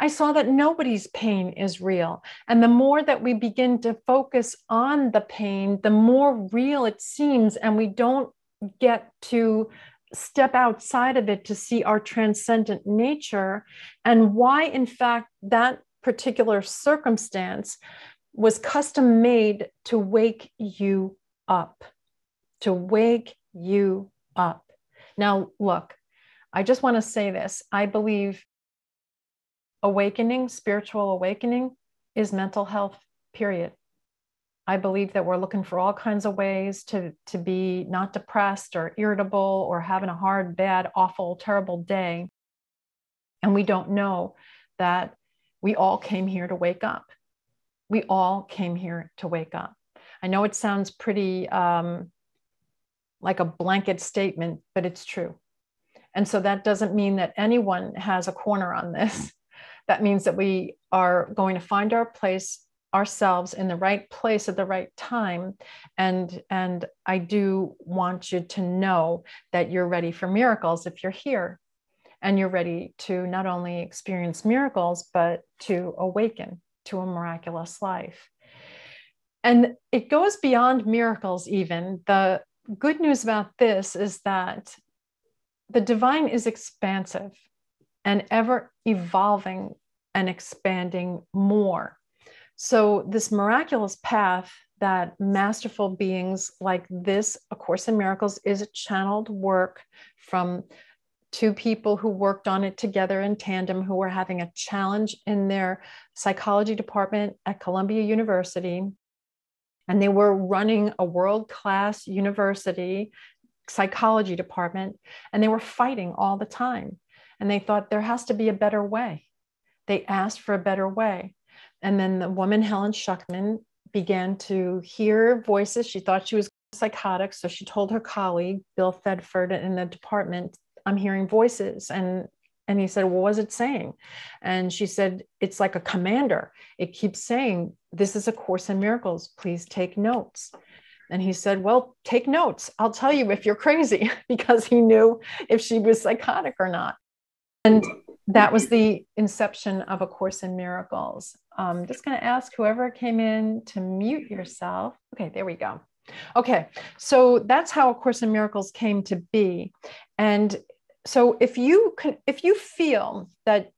I saw that nobody's pain is real. And the more that we begin to focus on the pain, the more real it seems, and we don't get to step outside of it to see our transcendent nature and why, in fact, that particular circumstance was custom made to wake you up, to wake you up. Now, look, I just want to say this. I believe awakening, spiritual awakening, is mental health, period. I believe that we're looking for all kinds of ways to, to be not depressed or irritable or having a hard, bad, awful, terrible day. And we don't know that we all came here to wake up. We all came here to wake up. I know it sounds pretty um, like a blanket statement, but it's true. And so that doesn't mean that anyone has a corner on this. That means that we are going to find our place ourselves in the right place at the right time. And, and I do want you to know that you're ready for miracles if you're here, and you're ready to not only experience miracles, but to awaken to a miraculous life. And it goes beyond miracles even. The good news about this is that the divine is expansive and ever evolving and expanding more. So this miraculous path that masterful beings like this, A Course in Miracles, is a channeled work from two people who worked on it together in tandem, who were having a challenge in their psychology department at Columbia University. And they were running a world-class university psychology department, and they were fighting all the time. And they thought there has to be a better way. They asked for a better way. And then the woman, Helen Schuchman, began to hear voices. She thought she was psychotic. So she told her colleague, Bill Thedford, in the department, I'm hearing voices. And, and he said, well, what was it saying? And she said, it's like a commander. It keeps saying, this is A Course in Miracles. Please take notes. And he said, well, take notes. I'll tell you if you're crazy, because he knew if she was psychotic or not. And that was the inception of A Course in Miracles. I'm just going to ask whoever came in to mute yourself. Okay, there we go. Okay, so that's how A Course in Miracles came to be. And so if you can, if you feel that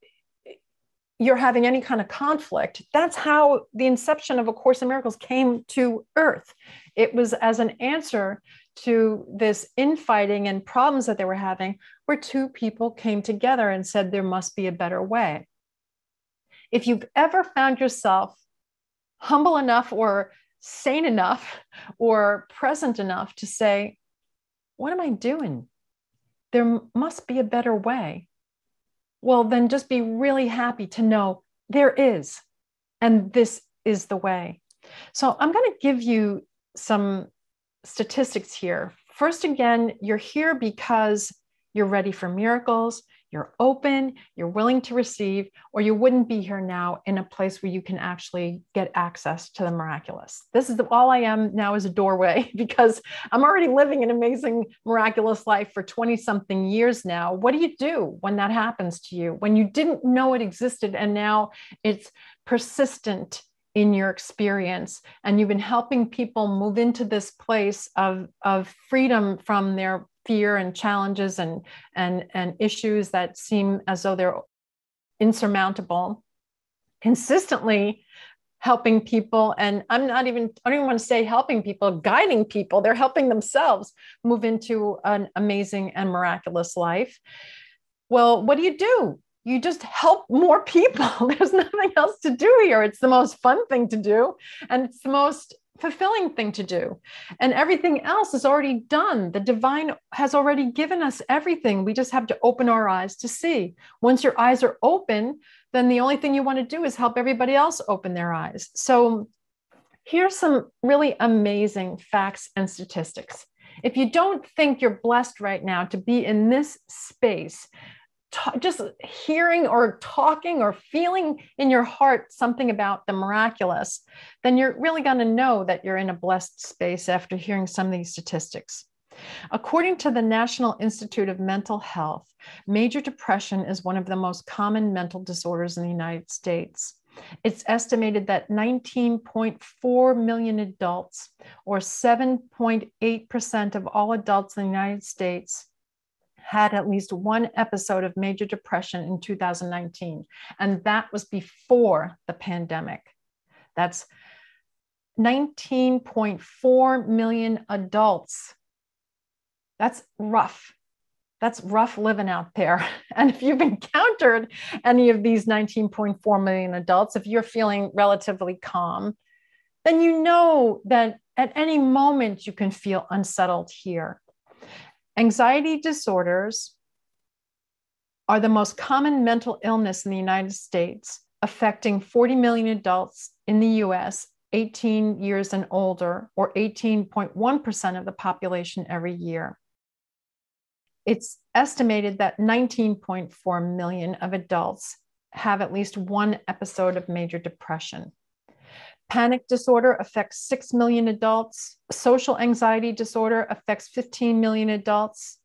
you're having any kind of conflict, that's how the inception of A Course in Miracles came to earth. It was as an answer to this infighting and problems that they were having, where two people came together and said, there must be a better way. If you've ever found yourself humble enough or sane enough or present enough to say, what am I doing? There must be a better way. Well, then just be really happy to know there is, and this is the way. So I'm going to give you some statistics here. First, again, you're here because you're ready for miracles, you're open, you're willing to receive, or you wouldn't be here now in a place where you can actually get access to the miraculous. This is the, all I am now is a doorway, because I'm already living an amazing, miraculous life for twenty something years now. What do you do when that happens to you, when you didn't know it existed and now it's persistent in your experience, and you've been helping people move into this place of, of freedom from their fear and challenges and, and, and issues that seem as though they're insurmountable, consistently helping people. And I'm not even, I don't even want to say helping people, guiding people. They're helping themselves move into an amazing and miraculous life. Well, what do you do? You just help more people. There's nothing else to do here. It's the most fun thing to do. And it's the most fulfilling thing to do. And everything else is already done. The divine has already given us everything. We just have to open our eyes to see. Once your eyes are open, then the only thing you want to do is help everybody else open their eyes. So here's some really amazing facts and statistics. If you don't think you're blessed right now to be in this space, just hearing or talking or feeling in your heart something about the miraculous, then you're really going to know that you're in a blessed space after hearing some of these statistics. According to the National Institute of Mental Health, major depression is one of the most common mental disorders in the United States. It's estimated that nineteen point four million adults, or seven point eight percent of all adults in the United States, had at least one episode of major depression in two thousand nineteen. And that was before the pandemic. That's nineteen point four million adults. That's rough. That's rough living out there. And if you've encountered any of these nineteen point four million adults, if you're feeling relatively calm, then you know that at any moment you can feel unsettled here. Anxiety disorders are the most common mental illness in the United States, affecting forty million adults in the U S, eighteen years and older, or eighteen point one percent of the population every year. It's estimated that nineteen point four million of adults have at least one episode of major depression. Panic disorder affects six million adults. Social anxiety disorder affects fifteen million adults.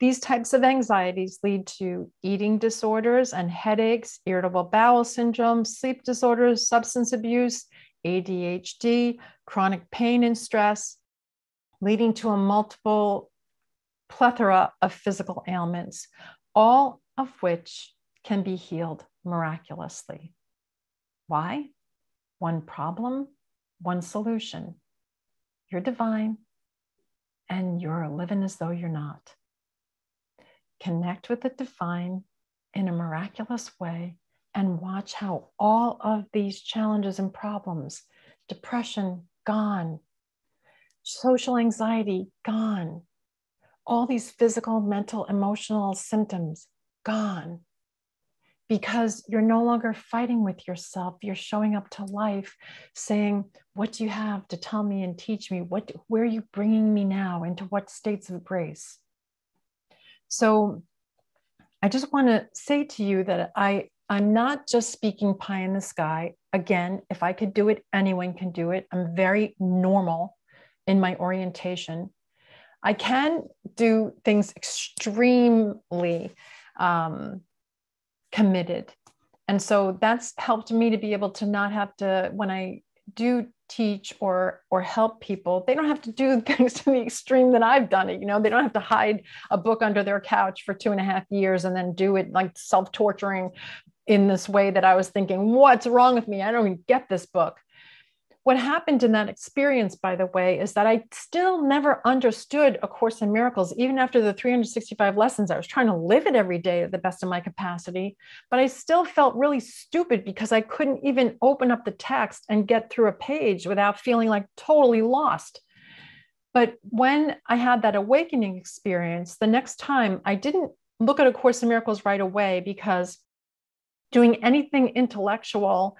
These types of anxieties lead to eating disorders and headaches, irritable bowel syndrome, sleep disorders, substance abuse, A D H D, chronic pain and stress, leading to a multiple plethora of physical ailments, all of which can be healed miraculously. Why? One problem, one solution. You're divine, and you're living as though you're not. Connect with the divine in a miraculous way and watch how all of these challenges and problems, depression gone, social anxiety gone, all these physical, mental, emotional symptoms gone. Because you're no longer fighting with yourself. You're showing up to life saying, what do you have to tell me and teach me? What, where are you bringing me now? Into what states of grace? So I just want to say to you that I, I'm not just speaking pie in the sky. Again, if I could do it, anyone can do it. I'm very normal in my orientation. I can do things extremely um, committed. And so that's helped me to be able to not have to, when I do teach or or help people, they don't have to do things to the extreme that I've done it. You know, they don't have to hide a book under their couch for two and a half years and then do it like self-torturing in this way that I was thinking, what's wrong with me? I don't even get this book. What happened in that experience, by the way, is that I still never understood A Course in Miracles, even after the three hundred sixty-five lessons. I was trying to live it every day to the best of my capacity, but I still felt really stupid because I couldn't even open up the text and get through a page without feeling like totally lost. But when I had that awakening experience, the next time I didn't look at A Course in Miracles right away, because doing anything intellectual,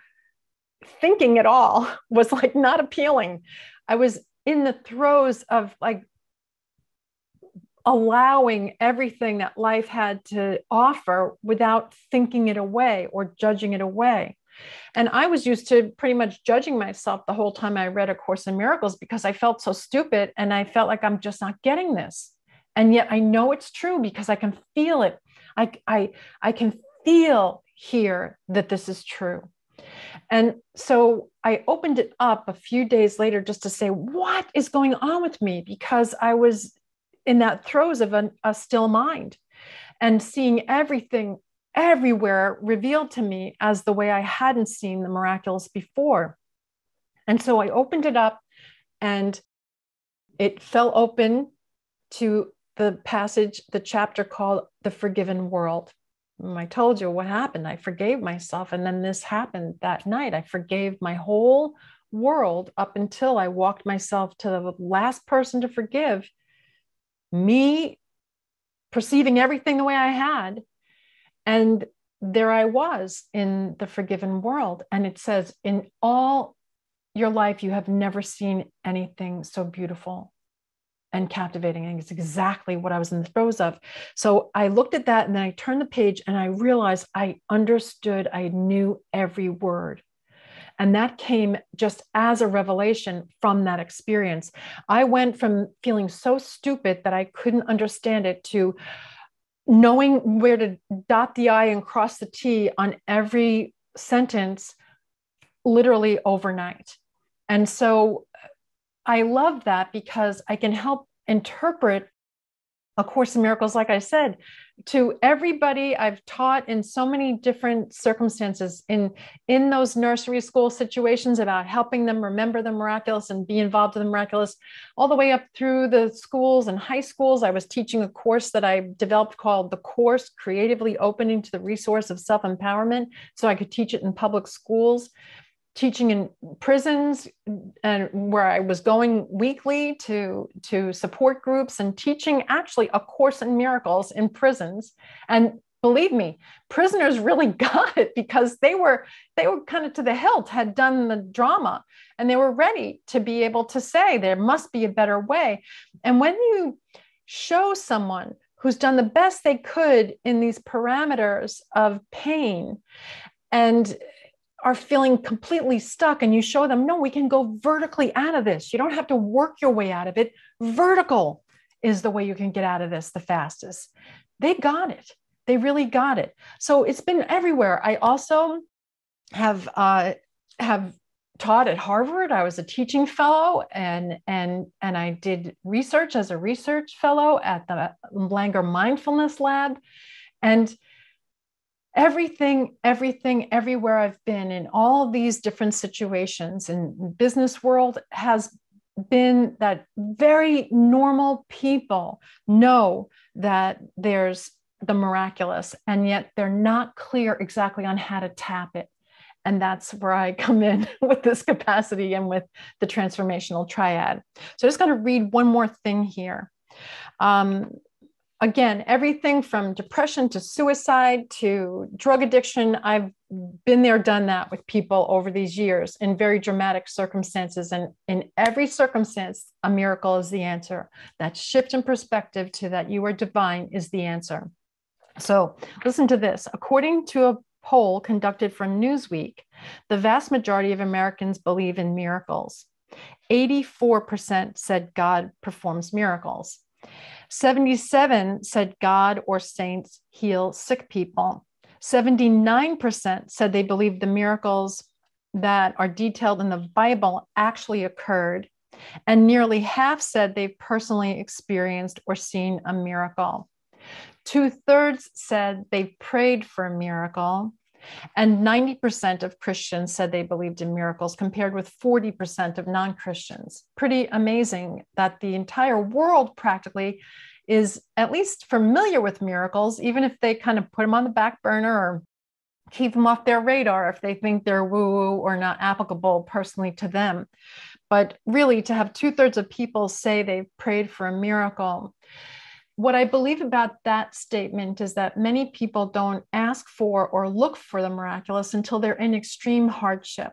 thinking at all, was like not appealing. I was in the throes of like allowing everything that life had to offer without thinking it away or judging it away. And I was used to pretty much judging myself the whole time I read A Course in Miracles, because I felt so stupid and I felt like I'm just not getting this. And yet I know it's true because I can feel it. I, I, I can feel here that this is true. And so I opened it up a few days later just to say, what is going on with me? Because I was in that throes of an, a still mind and seeing everything everywhere revealed to me as the way I hadn't seen the miraculous before. And so I opened it up and it fell open to the passage, the chapter called The Forgiven World. I told you what happened. I forgave myself. And then this happened that night. I forgave my whole world up until I walked myself to the last person to forgive, me perceiving everything the way I had. And there I was in the forgiven world. And it says, in all your life, you have never seen anything so beautiful and captivating. And it's exactly what I was in the throes of. So I looked at that and then I turned the page and I realized I understood, I knew every word. And that came just as a revelation from that experience. I went from feeling so stupid that I couldn't understand it to knowing where to dot the I and cross the T on every sentence, literally overnight. And so I love that because I can help interpret A Course in Miracles, like I said, to everybody I've taught in so many different circumstances, in, in those nursery school situations about helping them remember the miraculous and be involved in the miraculous, all the way up through the schools and high schools. I was teaching a course that I developed called The Course, Creatively Opening to the Resource of Self-Empowerment, so I could teach it in public schools. Teaching in prisons, and where I was going weekly to, to support groups, and teaching actually A Course in Miracles in prisons. And believe me, prisoners really got it because they were, they were kind of to the hilt, had done the drama, and they were ready to be able to say, there must be a better way. And when you show someone who's done the best they could in these parameters of pain and are feeling completely stuck, and you show them, no, we can go vertically out of this. You don't have to work your way out of it. Vertical is the way you can get out of this the fastest. They got it. They really got it. So it's been everywhere. I also have, uh, have taught at Harvard. I was a teaching fellow, and, and, and I did research as a research fellow at the Langer Mindfulness Lab. And Everything, everything, everywhere I've been in all these different situations in business world has been that very normal people know that there's the miraculous, and yet they're not clear exactly on how to tap it. And that's where I come in with this capacity and with the transformational triad. So I just got to read one more thing here. Um, Again, everything from depression to suicide to drug addiction. I've been there, done that with people over these years in very dramatic circumstances. And in every circumstance, a miracle is the answer. That shift in perspective to that you are divine is the answer. So listen to this. According to a poll conducted for Newsweek, the vast majority of Americans believe in miracles. eighty-four percent said God performs miracles. seventy-seven percent said God or saints heal sick people. seventy-nine percent said they believe the miracles that are detailed in the Bible actually occurred. And nearly half said they've personally experienced or seen a miracle. Two-thirds said they prayed for a miracle. And ninety percent of Christians said they believed in miracles, compared with forty percent of non-Christians. Pretty amazing that the entire world practically is at least familiar with miracles, even if they kind of put them on the back burner or keep them off their radar if they think they're woo-woo or not applicable personally to them. But really, to have two-thirds of people say they've prayed for a miracle. What I believe about that statement is that many people don't ask for or look for the miraculous until they're in extreme hardship.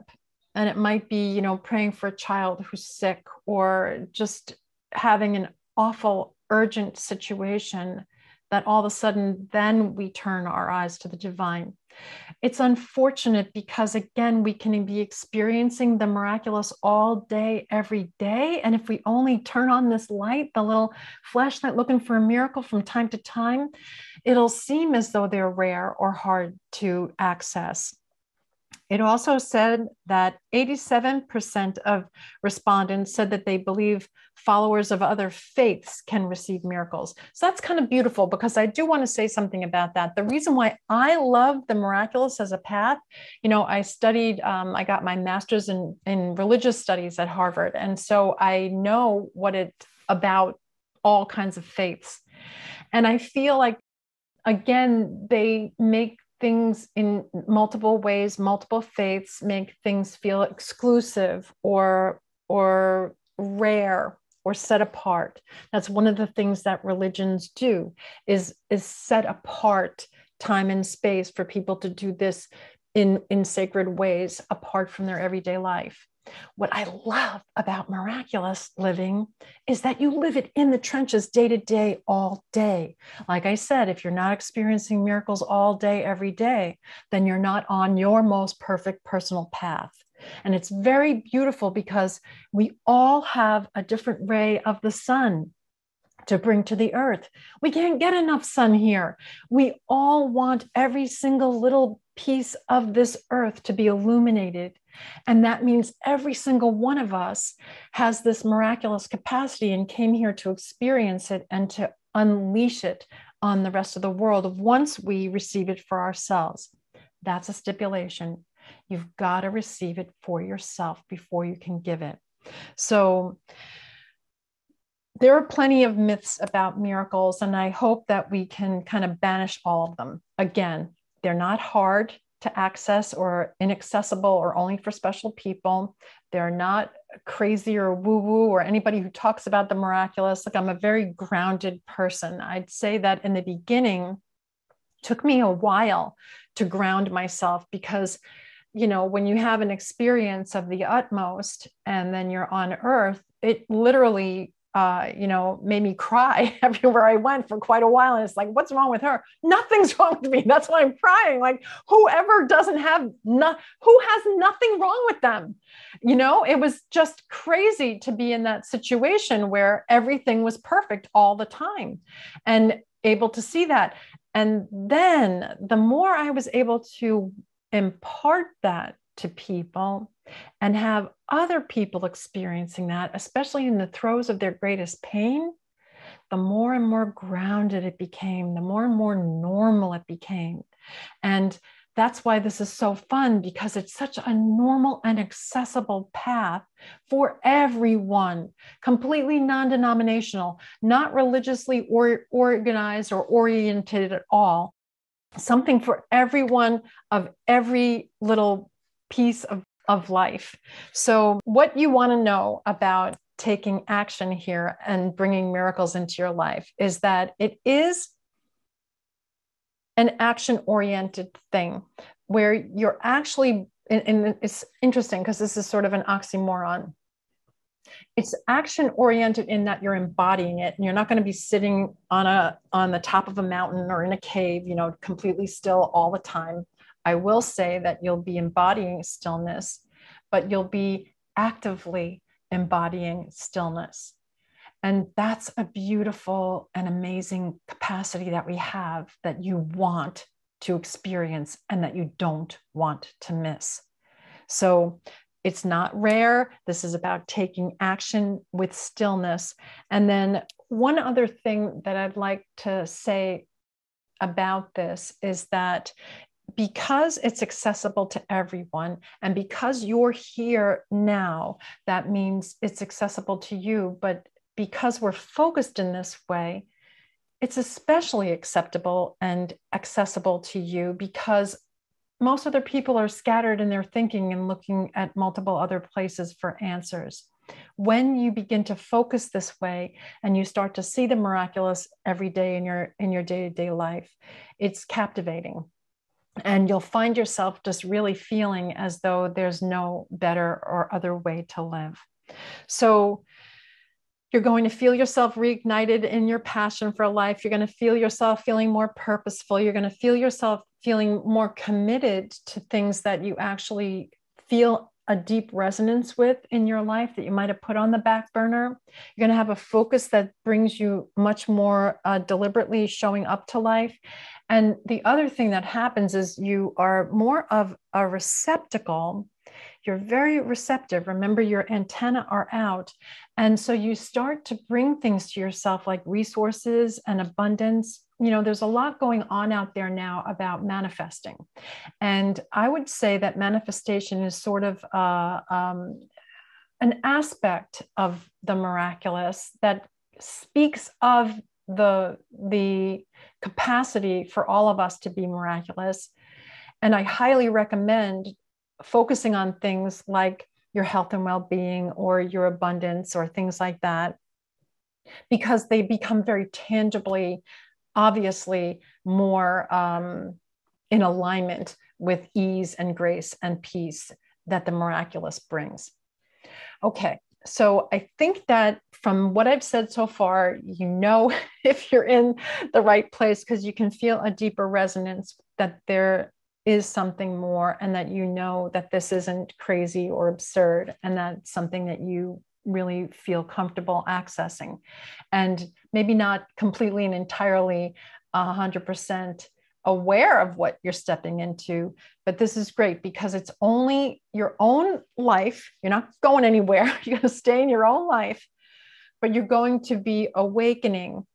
And it might be, you know, praying for a child who's sick or just having an awful, urgent situation that all of a sudden, then we turn our eyes to the divine. It's unfortunate because, again, we can be experiencing the miraculous all day, every day. And if we only turn on this light, the little flashlight looking for a miracle from time to time, it'll seem as though they're rare or hard to access. It also said that eighty-seven percent of respondents said that they believe followers of other faiths can receive miracles. So that's kind of beautiful, because I do want to say something about that. The reason why I love the miraculous as a path, you know, I studied, um, I got my master's in, in religious studies at Harvard. And so I know what it's about, all kinds of faiths. And I feel like, again, they make things in multiple ways, multiple faiths make things feel exclusive or, or rare or set apart. That's one of the things that religions do, is, is set apart time and space for people to do this in, in sacred ways apart from their everyday life. What I love about miraculous living is that you live it in the trenches day to day, all day. Like I said, if you're not experiencing miracles all day, every day, then you're not on your most perfect personal path. And it's very beautiful because we all have a different ray of the sun to bring to the earth. We can't get enough sun here. We all want every single little piece of this earth to be illuminated. And that means every single one of us has this miraculous capacity and came here to experience it and to unleash it on the rest of the world once we receive it for ourselves. That's a stipulation. You've got to receive it for yourself before you can give it. So there are plenty of myths about miracles, and I hope that we can kind of banish all of them. Again, they're not hard to access or inaccessible or only for special people. They're not crazy or woo-woo or anybody who talks about the miraculous. Like, I'm a very grounded person. I'd say that in the beginning, took me a while to ground myself, because, you know, when you have an experience of the utmost and then you're on earth, it literally Uh, you know, made me cry everywhere I went for quite a while. And it's like, what's wrong with her? Nothing's wrong with me. That's why I'm crying. Like, whoever doesn't have, no, who has nothing wrong with them? You know, it was just crazy to be in that situation where everything was perfect all the time and able to see that. And then the more I was able to impart that to people and have other people experiencing that, especially in the throes of their greatest pain, the more and more grounded it became, the more and more normal it became. And that's why this is so fun, because it's such a normal and accessible path for everyone, completely non-denominational, not religiously or organized or oriented at all. Something for everyone of every little piece of of life. So what you want to know about taking action here and bringing miracles into your life is that it is an action-oriented thing where you're actually, and, and it's interesting because this is sort of an oxymoron. It's action-oriented in that you're embodying it, and you're not going to be sitting on a on the top of a mountain or in a cave, you know, completely still all the time. I will say that you'll be embodying stillness, but you'll be actively embodying stillness. And that's a beautiful and amazing capacity that we have, that you want to experience and that you don't want to miss. So it's not rare. This is about taking action with stillness. And then one other thing that I'd like to say about this is that because it's accessible to everyone, and because you're here now, that means it's accessible to you. But because we're focused in this way, it's especially acceptable and accessible to you because most other people are scattered in their thinking and looking at multiple other places for answers. When you begin to focus this way and you start to see the miraculous every day in your in your day-to-day life, it's captivating. And you'll find yourself just really feeling as though there's no better or other way to live. So you're going to feel yourself reignited in your passion for life. You're going to feel yourself feeling more purposeful. You're going to feel yourself feeling more committed to things that you actually feel a deep resonance with in your life that you might have put on the back burner. You're going to have a focus that brings you much more uh, deliberately showing up to life. And the other thing that happens is you are more of a receptacle. You're very receptive. Remember, your antennae are out. And so you start to bring things to yourself like resources and abundance. You know, there's a lot going on out there now about manifesting. And I would say that manifestation is sort of uh, um, an aspect of the miraculous that speaks of the, the capacity for all of us to be miraculous. And I highly recommend focusing on things like your health and well-being or your abundance or things like that, because they become very tangibly, obviously more um, in alignment with ease and grace and peace that the miraculous brings. Okay, so I think that from what I've said so far, you know if you're in the right place, because you can feel a deeper resonance that there is something more, and that you know that this isn't crazy or absurd, and that's something that you really feel comfortable accessing. And maybe not completely and entirely one hundred percent aware of what you're stepping into, but this is great because it's only your own life. You're not going anywhere. You're going to stay in your own life, but you're going to be awakening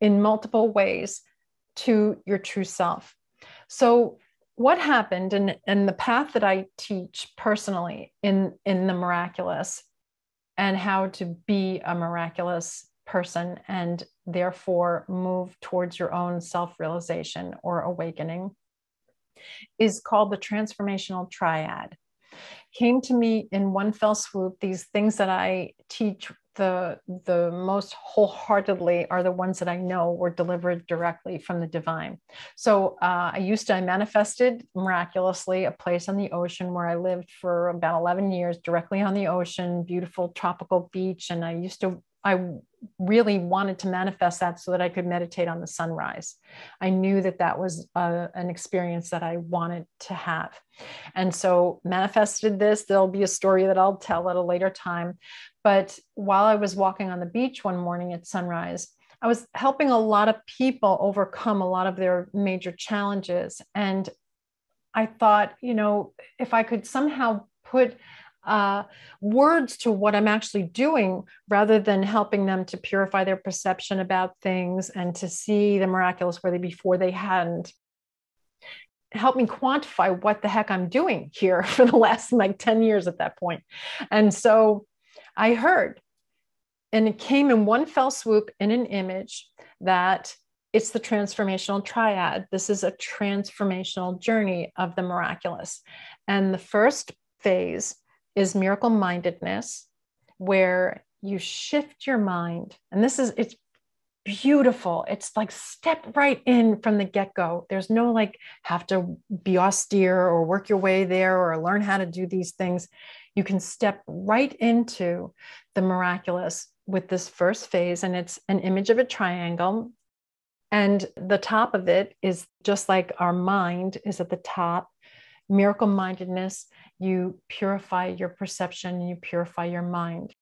in multiple ways to your true self. So what happened, and, and the path that I teach personally in, in the miraculous and how to be a miraculous person and therefore move towards your own self-realization or awakening, is called the transformational triad. Came to me in one fell swoop. These things that I teach the, the most wholeheartedly are the ones that I know were delivered directly from the divine. So uh, I used to, I manifested miraculously a place on the ocean where I lived for about eleven years, directly on the ocean, beautiful tropical beach. And I used to, I really wanted to manifest that so that I could meditate on the sunrise. I knew that that was uh, an experience that I wanted to have. And so manifested this. There'll be a story that I'll tell at a later time. But while I was walking on the beach one morning at sunrise, I was helping a lot of people overcome a lot of their major challenges. And I thought, you know, if I could somehow put Uh, words to what I'm actually doing, rather than helping them to purify their perception about things and to see the miraculous where they before they hadn't. Help me quantify what the heck I'm doing here for the last like ten years at that point. And so I heard, and it came in one fell swoop in an image, that it's the transformational triad. This is a transformational journey of the miraculous. And the first phase is miracle mindedness, where you shift your mind. And this is, it's beautiful. It's like step right in from the get-go. There's no like have to be austere or work your way there or learn how to do these things. You can step right into the miraculous with this first phase. And it's an image of a triangle. And the top of it is just like our mind is at the top. Miracle mindedness, you purify your perception, you purify your mind.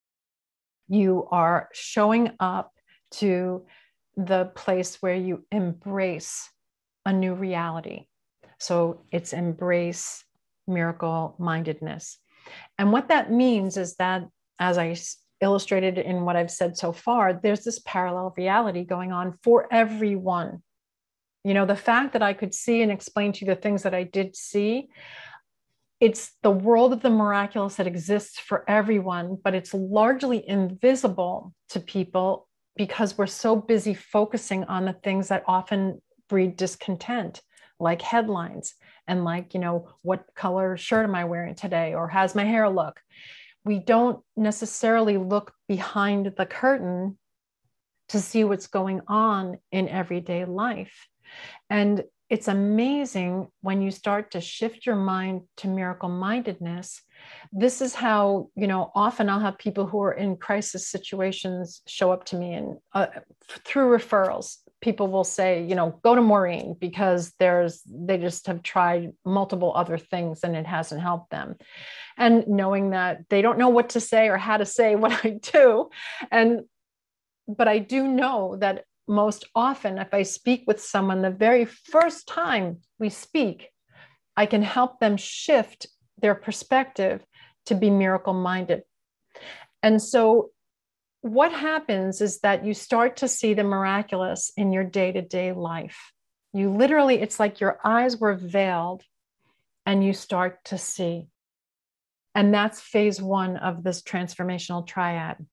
You are showing up to the place where you embrace a new reality. So it's embrace miracle mindedness. And what that means is that, as I illustrated in what I've said so far, there's this parallel reality going on for everyone. You know, the fact that I could see and explain to you the things that I did see, it's the world of the miraculous that exists for everyone, but it's largely invisible to people because we're so busy focusing on the things that often breed discontent, like headlines and like, you know, what color shirt am I wearing today, or how's my hair look? We don't necessarily look behind the curtain to see what's going on in everyday life. And it's amazing when you start to shift your mind to miracle mindedness. This is how, you know, often I'll have people who are in crisis situations show up to me, and uh, through referrals, people will say, you know, go to Maureen, because there's, they just have tried multiple other things and it hasn't helped them. And knowing that they don't know what to say or how to say what I do. And, but I do know that most often, if I speak with someone, the very first time we speak, I can help them shift their perspective to be miracle minded. And so what happens is that you start to see the miraculous in your day-to-day life. You literally, it's like your eyes were veiled and you start to see. And that's phase one of this transformational triad.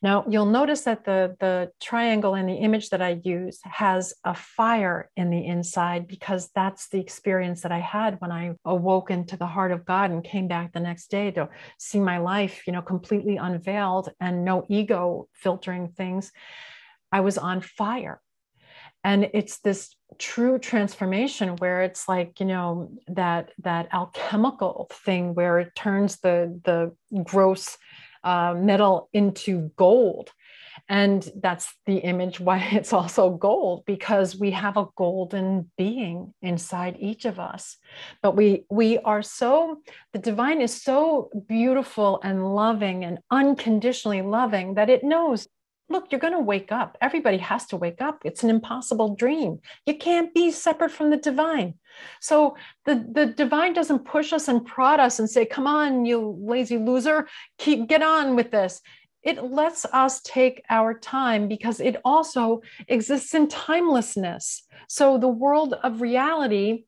Now, you'll notice that the, the triangle in the image that I use has a fire in the inside, because that's the experience that I had when I awoke into the heart of God and came back the next day to see my life, you know, completely unveiled and no ego filtering things. I was on fire. And it's this true transformation where it's like, you know, that, that alchemical thing where it turns the, the gross Uh, metal into gold. And that's the image why it's also gold, because we have a golden being inside each of us. But we we are so, the divine is so beautiful and loving and unconditionally loving that it knows, look, you're going to wake up. Everybody has to wake up. It's an impossible dream. You can't be separate from the divine. So the, the divine doesn't push us and prod us and say, come on, you lazy loser, keep, get on with this. It lets us take our time, because it also exists in timelessness. So the world of reality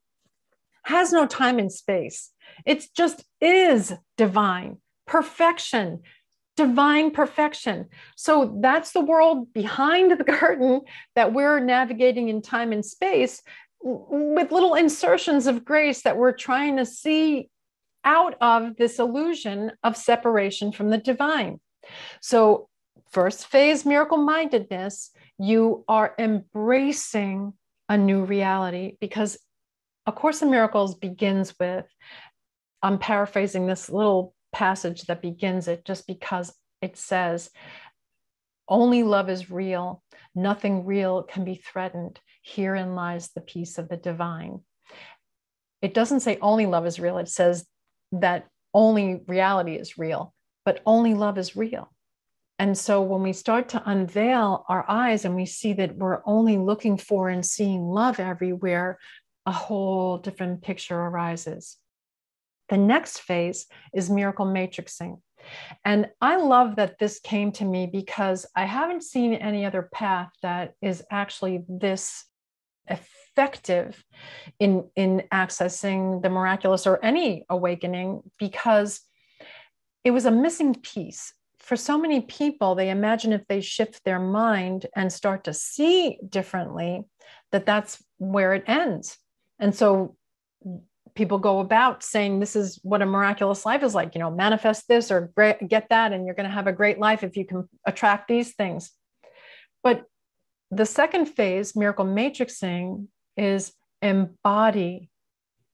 has no time and space. It just is divine perfection. Divine perfection. So that's the world behind the curtain that we're navigating in time and space with little insertions of grace that we're trying to see out of this illusion of separation from the divine. So first phase, miracle mindedness, you are embracing a new reality, because A Course in Miracles begins with, I'm paraphrasing this little passage that begins it just because it says, only love is real. Nothing real can be threatened. Herein lies the peace of the divine. It doesn't say only love is real. It says that only reality is real, but only love is real. And so when we start to unveil our eyes and we see that we're only looking for and seeing love everywhere, a whole different picture arises. The next phase is miracle matrixing. And I love that this came to me, because I haven't seen any other path that is actually this effective in, in accessing the miraculous or any awakening, because it was a missing piece. For so many people, they imagine if they shift their mind and start to see differently, that that's where it ends. And so people go about saying, this is what a miraculous life is like, you know, manifest this or get that, and you're going to have a great life if you can attract these things. But the second phase, miracle matrixing, is embody,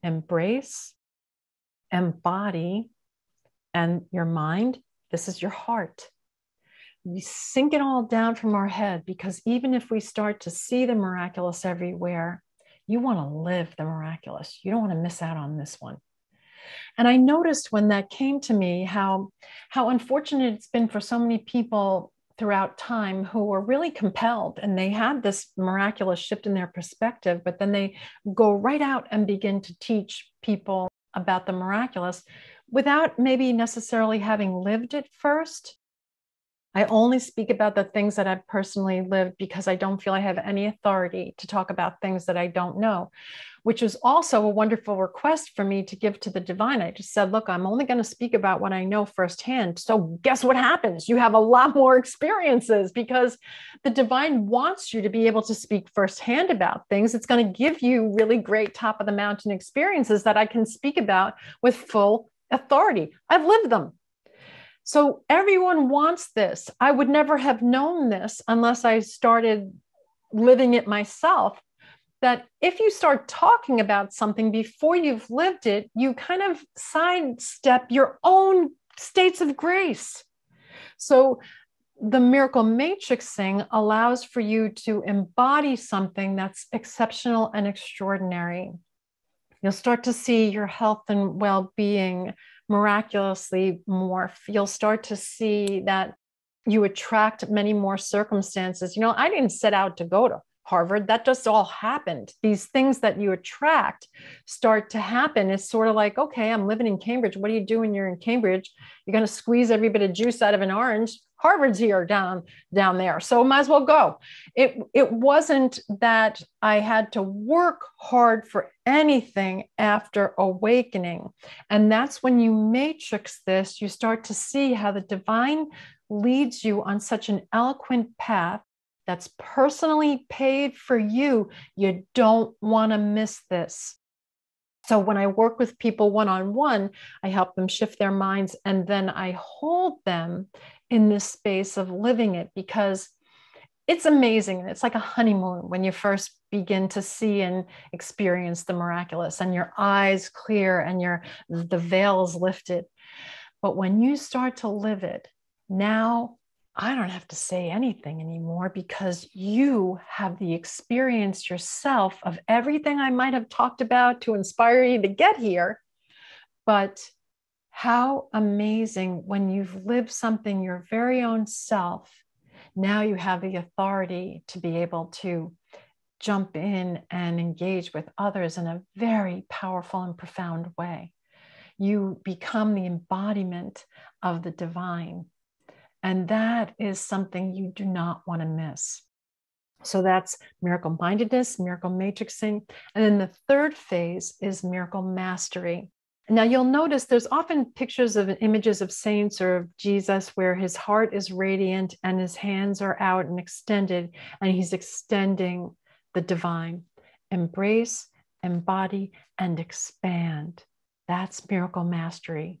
embrace, embody, and your mind. This is your heart. We sink it all down from our head, because even if we start to see the miraculous everywhere, you want to live the miraculous. You don't want to miss out on this one. And I noticed when that came to me, how, how unfortunate it's been for so many people throughout time who were really compelled, and they had this miraculous shift in their perspective, but then they go right out and begin to teach people about the miraculous without maybe necessarily having lived it first. I only speak about the things that I've personally lived because I don't feel I have any authority to talk about things that I don't know, which is also a wonderful request for me to give to the divine. I just said, look, I'm only going to speak about what I know firsthand. So guess what happens? You have a lot more experiences because the divine wants you to be able to speak firsthand about things. It's going to give you really great top of the mountain experiences that I can speak about with full authority. I've lived them. So everyone wants this. I would never have known this unless I started living it myself, that if you start talking about something before you've lived it, you kind of sidestep your own states of grace. So the miracle matrixing allows for you to embody something that's exceptional and extraordinary. You'll start to see your health and well-being miraculously morph. You'll start to see that you attract many more circumstances. You know, I didn't set out to go to Harvard. That just all happened. These things that you attract start to happen. It's sort of like, okay, I'm living in Cambridge. What do you do when you're in Cambridge? You're going to squeeze every bit of juice out of an orange. Harvard's here down, down there. So might as well go. It, it wasn't that I had to work hard for anything after awakening. And that's when you matrix this, you start to see how the divine leads you on such an eloquent path that's personally paid for you. You don't want to miss this. So when I work with people one-on-one, I help them shift their minds, and then I hold them in this space of living it, because it's amazing. It's like a honeymoon when you first begin to see and experience the miraculous, and your eyes clear and your the veil is lifted. But when you start to live it, now I don't have to say anything anymore because you have the experience yourself of everything I might have talked about to inspire you to get here. But how amazing when you've lived something your very own self, now you have the authority to be able to jump in and engage with others in a very powerful and profound way. You become the embodiment of the divine. And that is something you do not want to miss. So that's miracle mindedness, miracle matrixing. And then the third phase is miracle mastery. Now you'll notice there's often pictures of images of saints or of Jesus where his heart is radiant and his hands are out and extended, and he's extending the divine. Embrace, embody, and expand. That's miracle mastery.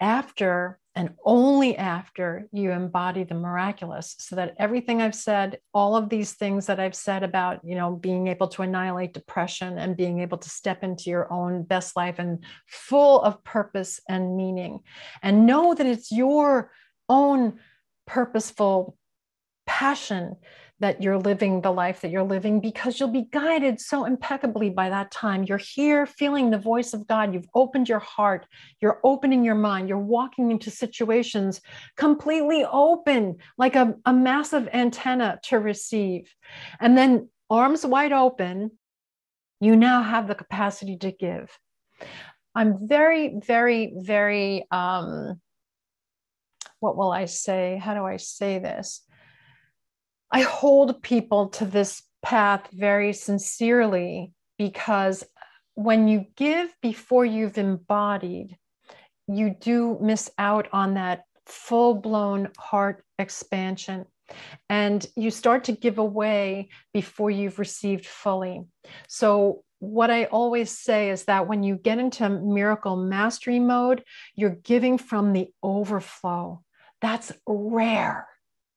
After and only after you embody the miraculous, so that everything I've said, all of these things that I've said about, you know, being able to annihilate depression and being able to step into your own best life and full of purpose and meaning, and know that it's your own purposeful passion that you're living the life that you're living, because you'll be guided so impeccably by that time. You're here feeling the voice of God. You've opened your heart. You're opening your mind. You're walking into situations completely open, like a, a massive antenna to receive. And then arms wide open, you now have the capacity to give. I'm very, very, very, um, what will I say? How do I say this? I hold people to this path very sincerely, because when you give before you've embodied, you do miss out on that full-blown heart expansion. And you start to give away before you've received fully. So what I always say is that when you get into miracle mastery mode, you're giving from the overflow. That's rare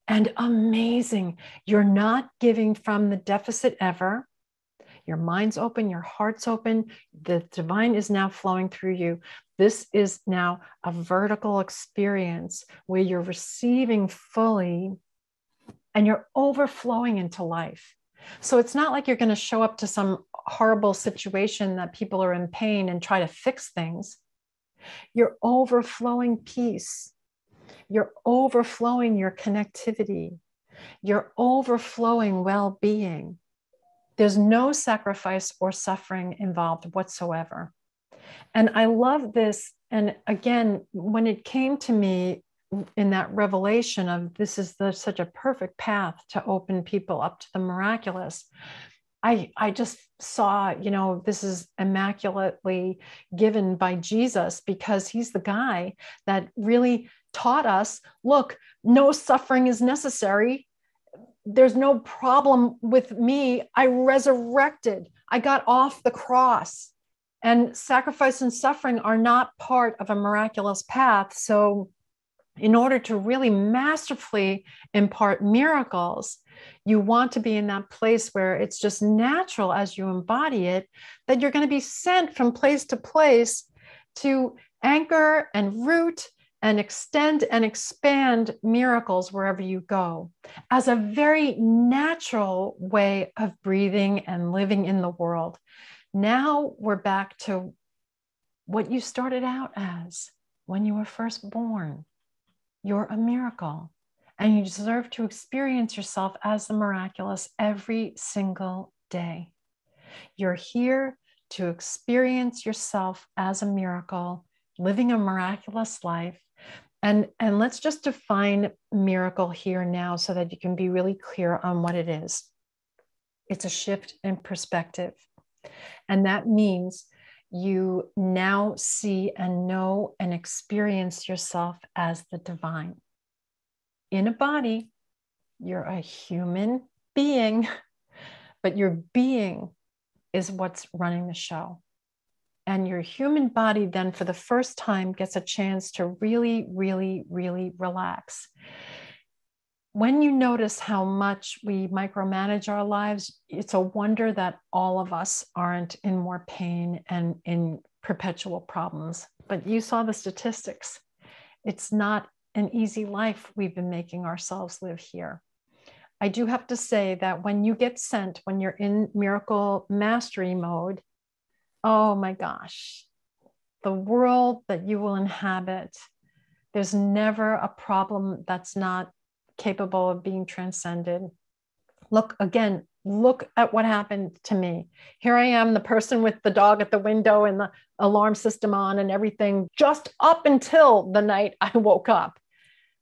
and amazing. You're not giving from the deficit ever. Your mind's open, your heart's open. The divine is now flowing through you. This is now a vertical experience where you're receiving fully and you're overflowing into life. So it's not like you're going to show up to some horrible situation that people are in pain and try to fix things. your overflowing peace, your overflowing your connectivity, your overflowing well-being. There's no sacrifice or suffering involved whatsoever. And I love this. And again, when it came to me in that revelation of this is the, such a perfect path to open people up to the miraculous, I, I just saw, you know, this is immaculately given by Jesus, because he's the guy that really taught us, look, no suffering is necessary. There's no problem with me. I resurrected. I got off the cross. And sacrifice and suffering are not part of a miraculous path. So in order to really masterfully impart miracles, you want to be in that place where it's just natural as you embody it, that you're going to be sent from place to place to anchor and root and extend and expand miracles wherever you go, as a very natural way of breathing and living in the world. Now we're back to what you started out as when you were first born. You're a miracle, and you deserve to experience yourself as the miraculous every single day. You're here to experience yourself as a miracle, living a miraculous life. And, and let's just define miracle here now so that you can be really clear on what it is. It's a shift in perspective. And that means you now see and know and experience yourself as the divine. In a body, you're a human being, but your being is what's running the show. And your human body then for the first time gets a chance to really, really, really relax. When you notice how much we micromanage our lives, it's a wonder that all of us aren't in more pain and in perpetual problems. But you saw the statistics. It's not an easy life we've been making ourselves live here. I do have to say that when you get sent, when you're in miracle mastery mode, oh my gosh, the world that you will inhabit, there's never a problem that's not capable of being transcended. Look, again, look at what happened to me. Here I am, the person with the dog at the window and the alarm system on and everything, just up until the night I woke up.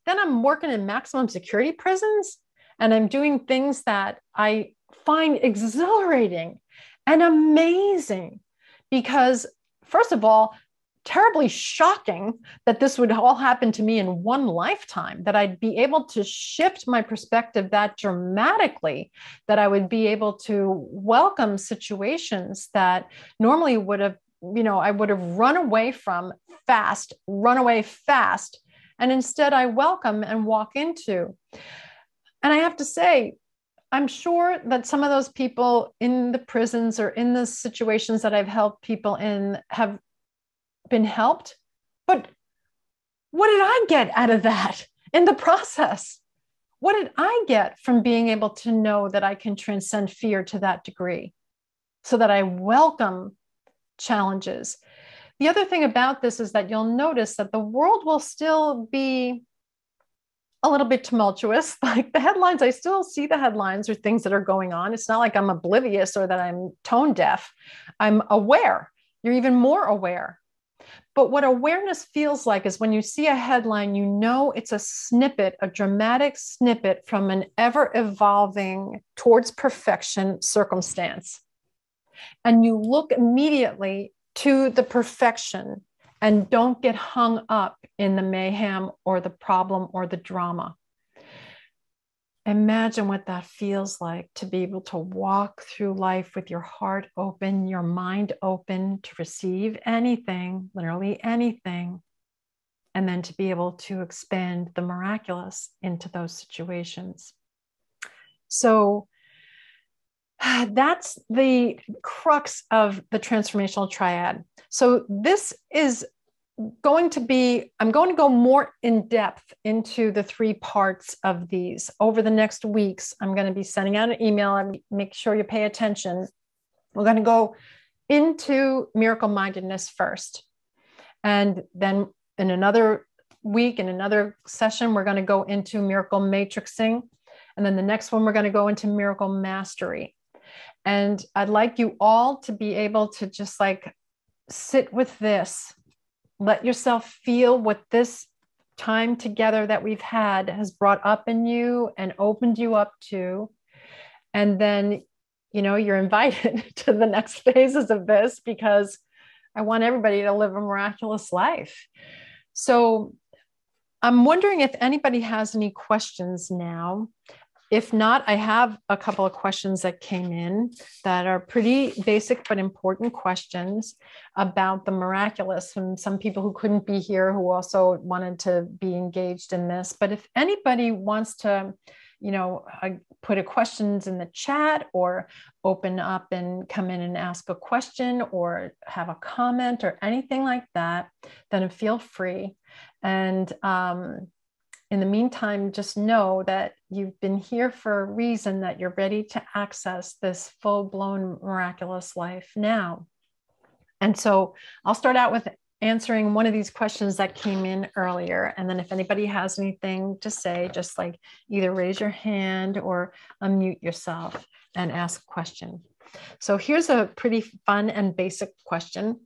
Then I'm working in maximum security prisons, and I'm doing things that I find exhilarating and amazing, because first of all, terribly shocking that this would all happen to me in one lifetime, that I'd be able to shift my perspective that dramatically, that I would be able to welcome situations that normally would have, you know, I would have run away from fast, run away fast. And instead I welcome and walk into. And I have to say, I'm sure that some of those people in the prisons or in the situations that I've helped people in have been helped, but what did I get out of that in the process? What did I get from being able to know that I can transcend fear to that degree so that I welcome challenges? The other thing about this is that you'll notice that the world will still be a little bit tumultuous. Like the headlines, I still see the headlines or things that are going on. It's not like I'm oblivious or that I'm tone deaf. I'm aware. You're even more aware. But what awareness feels like is when you see a headline, you know it's a snippet, a dramatic snippet from an ever-evolving towards perfection circumstance. And you look immediately to the perfection and don't get hung up in the mayhem or the problem or the drama. Imagine what that feels like to be able to walk through life with your heart open, your mind open to receive anything, literally anything, and then to be able to expand the miraculous into those situations. So that's the crux of the transformational triad. So this is going to be, I'm going to go more in depth into the three parts of these over the next weeks. I'm going to be sending out an email and make sure you pay attention. We're going to go into miracle mindedness first. And then in another week, in another session, we're going to go into Miracle Matrixing. And then the next one, we're going to go into Miracle Mastery. And I'd like you all to be able to just like sit with this, let yourself feel what this time together that we've had has brought up in you and opened you up to. And then, you know, you're invited to the next phases of this, because I want everybody to live a miraculous life. So I'm wondering if anybody has any questions now. If not, I have a couple of questions that came in that are pretty basic but important questions about the miraculous from some people who couldn't be here, who also wanted to be engaged in this. But if anybody wants to, you know, put a questions in the chat or open up and come in and ask a question or have a comment or anything like that, then feel free. And, um, in the meantime, just know that you've been here for a reason, that you're ready to access this full-blown miraculous life now. And so I'll start out with answering one of these questions that came in earlier. And then if anybody has anything to say, just like either raise your hand or unmute yourself and ask a question. So here's a pretty fun and basic question.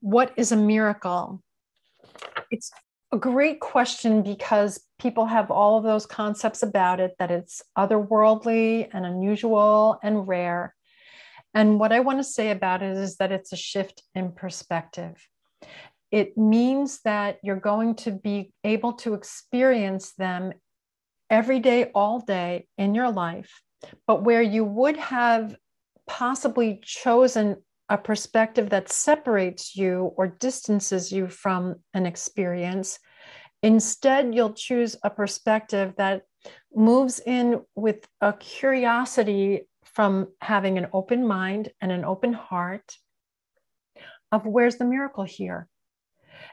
What is a miracle? It's a great question, because people have all of those concepts about it, that it's otherworldly and unusual and rare. And what I want to say about it is that it's a shift in perspective. It means that you're going to be able to experience them every day, all day in your life, but where you would have possibly chosen a perspective that separates you or distances you from an experience. Instead, you'll choose a perspective that moves in with a curiosity from having an open mind and an open heart of where's the miracle here.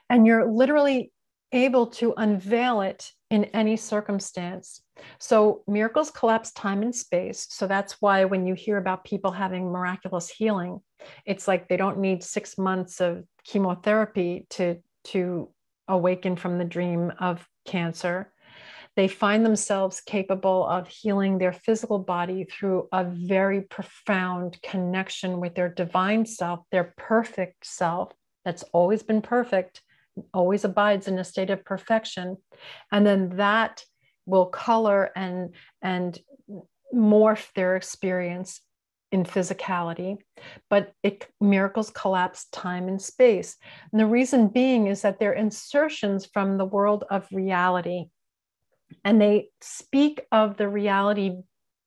And you're literally able to unveil it in any circumstance. So miracles collapse time and space. So that's why when you hear about people having miraculous healing, it's like they don't need six months of chemotherapy to, to awaken from the dream of cancer. They find themselves capable of healing their physical body through a very profound connection with their divine self, their perfect self that's always been perfect, always abides in a state of perfection. And then that will color and, and morph their experience in physicality, but it, miracles collapse time and space. And the reason being is that they're insertions from the world of reality, and they speak of the reality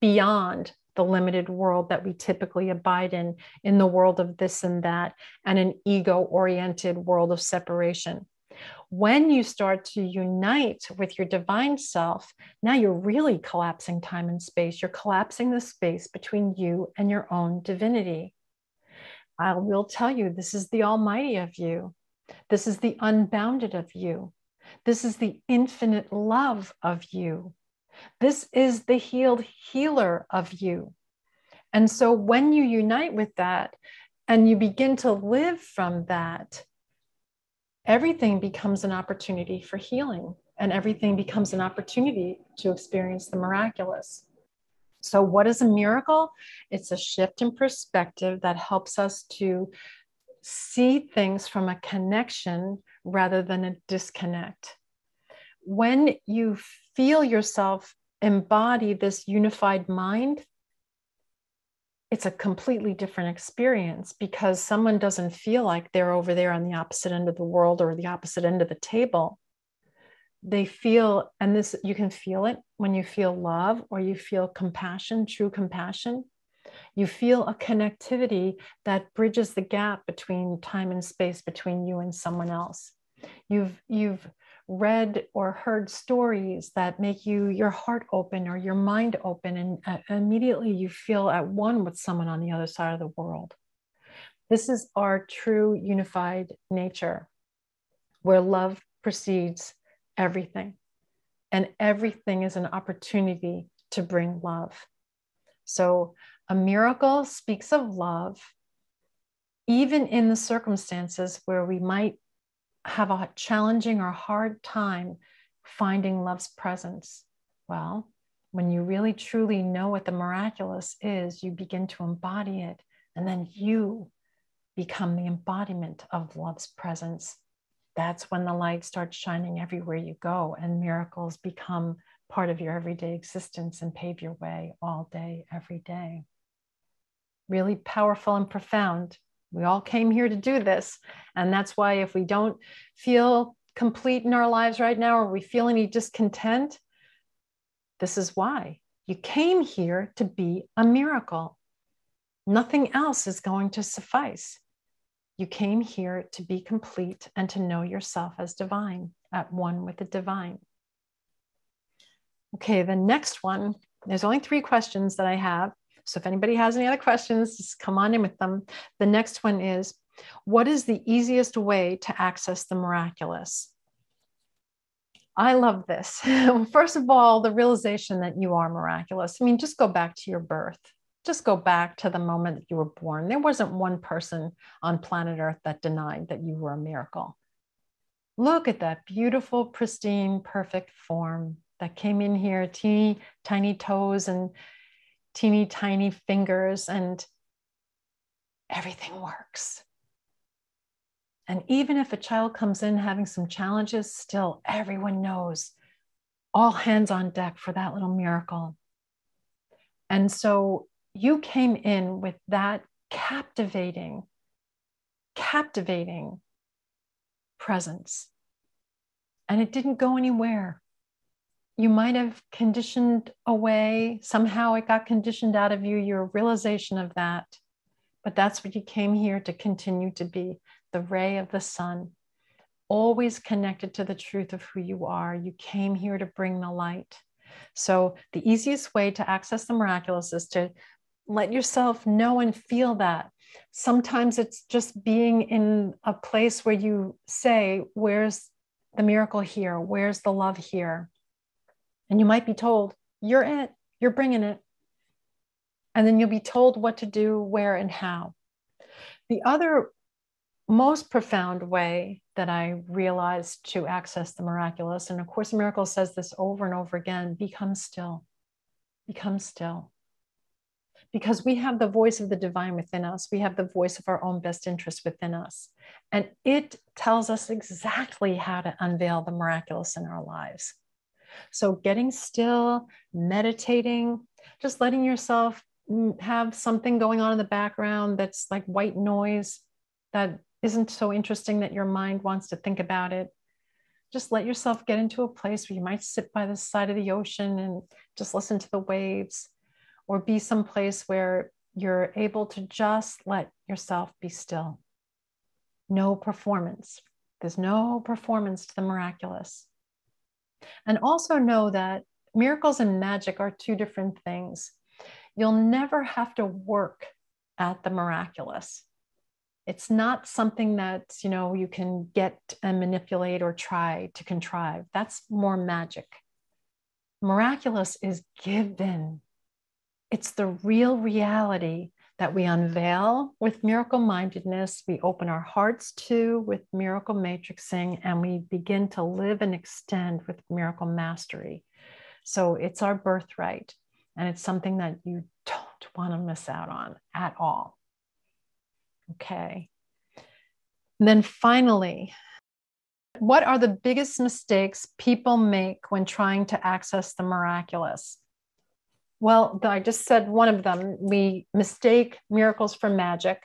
beyond the limited world that we typically abide in, in the world of this and that, and an ego-oriented world of separation. When you start to unite with your divine self, now you're really collapsing time and space. You're collapsing the space between you and your own divinity. I will tell you, this is the almighty of you. This is the unbounded of you. This is the infinite love of you. This is the healed healer of you. And so when you unite with that and you begin to live from that, everything becomes an opportunity for healing, and everything becomes an opportunity to experience the miraculous. So what is a miracle? It's a shift in perspective that helps us to see things from a connection rather than a disconnect. When you feel yourself embody this unified mind, it's a completely different experience, because someone doesn't feel like they're over there on the opposite end of the world or the opposite end of the table. They feel, and this, you can feel it when you feel love or you feel compassion, true compassion. You feel a connectivity that bridges the gap between time and space, between you and someone else. You've, you've read or heard stories that make you, your heart open or your mind open, and uh, immediately you feel at one with someone on the other side of the world. This is our true unified nature, where love precedes everything, and everything is an opportunity to bring love. So a miracle speaks of love, even in the circumstances where we might have a challenging or hard time finding love's presence? Well, when you really truly know what the miraculous is, you begin to embody it, and then you become the embodiment of love's presence. That's when the light starts shining everywhere you go, and miracles become part of your everyday existence and pave your way all day, every day. Really powerful and profound. We all came here to do this. And that's why if we don't feel complete in our lives right now, or we feel any discontent, this is why. You came here to be a miracle. Nothing else is going to suffice. You came here to be complete and to know yourself as divine, at one with the divine. Okay, the next one, there's only three questions that I have. So if anybody has any other questions, just come on in with them. The next one is, what is the easiest way to access the miraculous? I love this. First of all, the realization that you are miraculous. I mean, just go back to your birth. Just go back to the moment that you were born. There wasn't one person on planet Earth that denied that you were a miracle. Look at that beautiful, pristine, perfect form that came in here, teeny, tiny toes and teeny, tiny fingers, and everything works. And even if a child comes in having some challenges, still everyone knows, all hands on deck for that little miracle. And so you came in with that captivating, captivating presence. And it didn't go anywhere. You might have conditioned away. Somehow it got conditioned out of you, your realization of that. But that's what you came here to continue to be, the ray of the sun, always connected to the truth of who you are. You came here to bring the light. So the easiest way to access the miraculous is to let yourself know and feel that. Sometimes it's just being in a place where you say, where's the miracle here? Where's the love here? And you might be told, you're it, you're bringing it. And then you'll be told what to do, where, and how. The other most profound way that I realized to access the miraculous, and A Course in Miracles says this over and over again, become still, become still. Because we have the voice of the divine within us. We have the voice of our own best interest within us. And it tells us exactly how to unveil the miraculous in our lives. So getting still, meditating, just letting yourself have something going on in the background that's like white noise that isn't so interesting that your mind wants to think about it. Just let yourself get into a place where you might sit by the side of the ocean and just listen to the waves, or be someplace where you're able to just let yourself be still. No performance. There's no performance to the miraculous. And also know that miracles and magic are two different things. You'll never have to work at the miraculous. It's not something that, you know, you can get and manipulate or try to contrive. That's more magic. Miraculous is given. It's the real reality that we unveil with miracle mindedness. We open our hearts to with miracle matrixing, and we begin to live and extend with miracle mastery. So it's our birthright, and it's something that you don't want to miss out on at all. Okay. And then finally, what are the biggest mistakes people make when trying to access the miraculous? Well, I just said one of them. We mistake miracles for magic.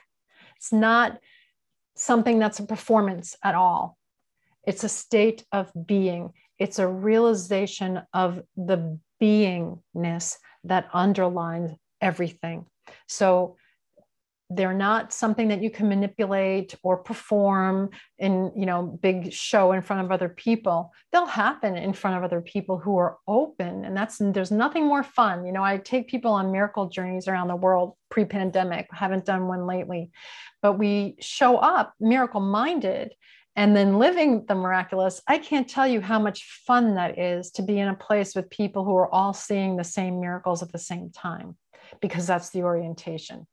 It's not something that's a performance at all. It's a state of being. It's a realization of the beingness that underlines everything. So they're not something that you can manipulate or perform in, you know, big show in front of other people. They'll happen in front of other people who are open. And that's, there's nothing more fun. You know, I take people on miracle journeys around the world pre-pandemic. I haven't done one lately, but we show up miracle-minded and then living the miraculous. I can't tell you how much fun that is to be in a place with people who are all seeing the same miracles at the same time, because that's the orientation.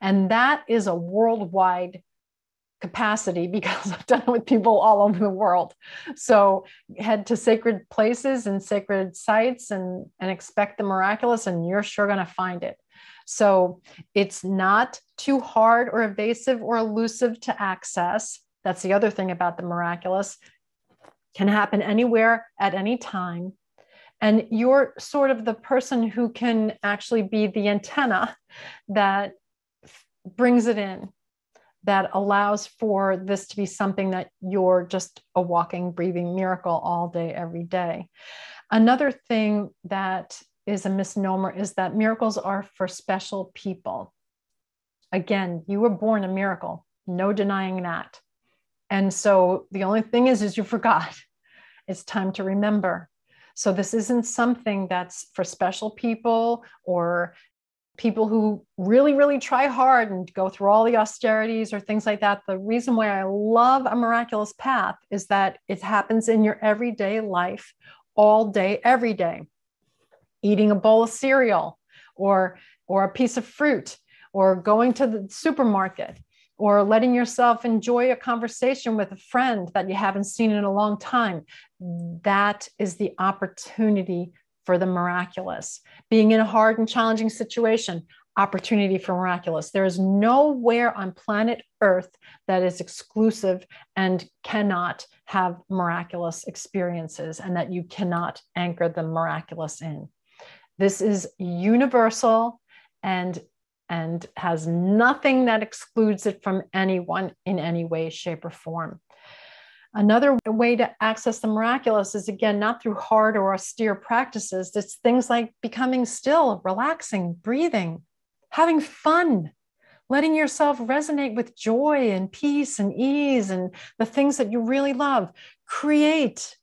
And that is a worldwide capacity because I've done it with people all over the world. So head to sacred places and sacred sites and, and expect the miraculous, and you're sure going to find it. So it's not too hard or evasive or elusive to access. That's the other thing about the miraculous. Can happen anywhere at any time. And you're sort of the person who can actually be the antenna that brings it in, that allows for this to be something that you're just a walking, breathing miracle all day, every day. Another thing that is a misnomer is that miracles are for special people. Again, you were born a miracle, no denying that. And so the only thing is, is you forgot. It's time to remember. So this isn't something that's for special people or people who really, really try hard and go through all the austerities or things like that. The reason why I love a miraculous path is that it happens in your everyday life, all day, every day. Eating a bowl of cereal or, or a piece of fruit or going to the supermarket or letting yourself enjoy a conversation with a friend that you haven't seen in a long time. That is the opportunity for the miraculous. Being in a hard and challenging situation, opportunity for miraculous. There is nowhere on planet Earth that is exclusive and cannot have miraculous experiences and that you cannot anchor the miraculous in. This is universal and and has nothing that excludes it from anyone in any way, shape, or form. Another way to access the miraculous is, again, not through hard or austere practices. It's things like becoming still, relaxing, breathing, having fun, letting yourself resonate with joy and peace and ease and the things that you really love. Create,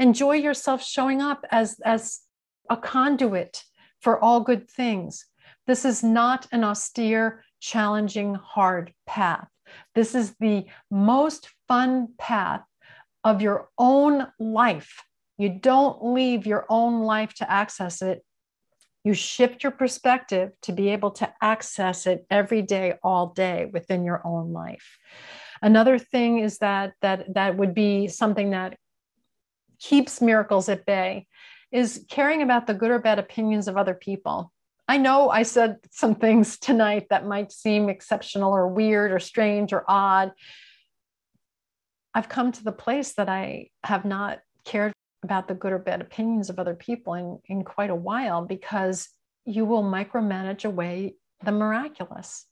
enjoy yourself showing up as, as a conduit for all good things. This is not an austere, challenging, hard path. This is the most fun path of your own life. You don't leave your own life to access it. You shift your perspective to be able to access it every day, all day within your own life. Another thing is that that, that would be something that keeps miracles at bay is caring about the good or bad opinions of other people. I know I said some things tonight that might seem exceptional or weird or strange or odd. I've come to the place that I have not cared about the good or bad opinions of other people in, in quite a while, because you will micromanage away the miraculous.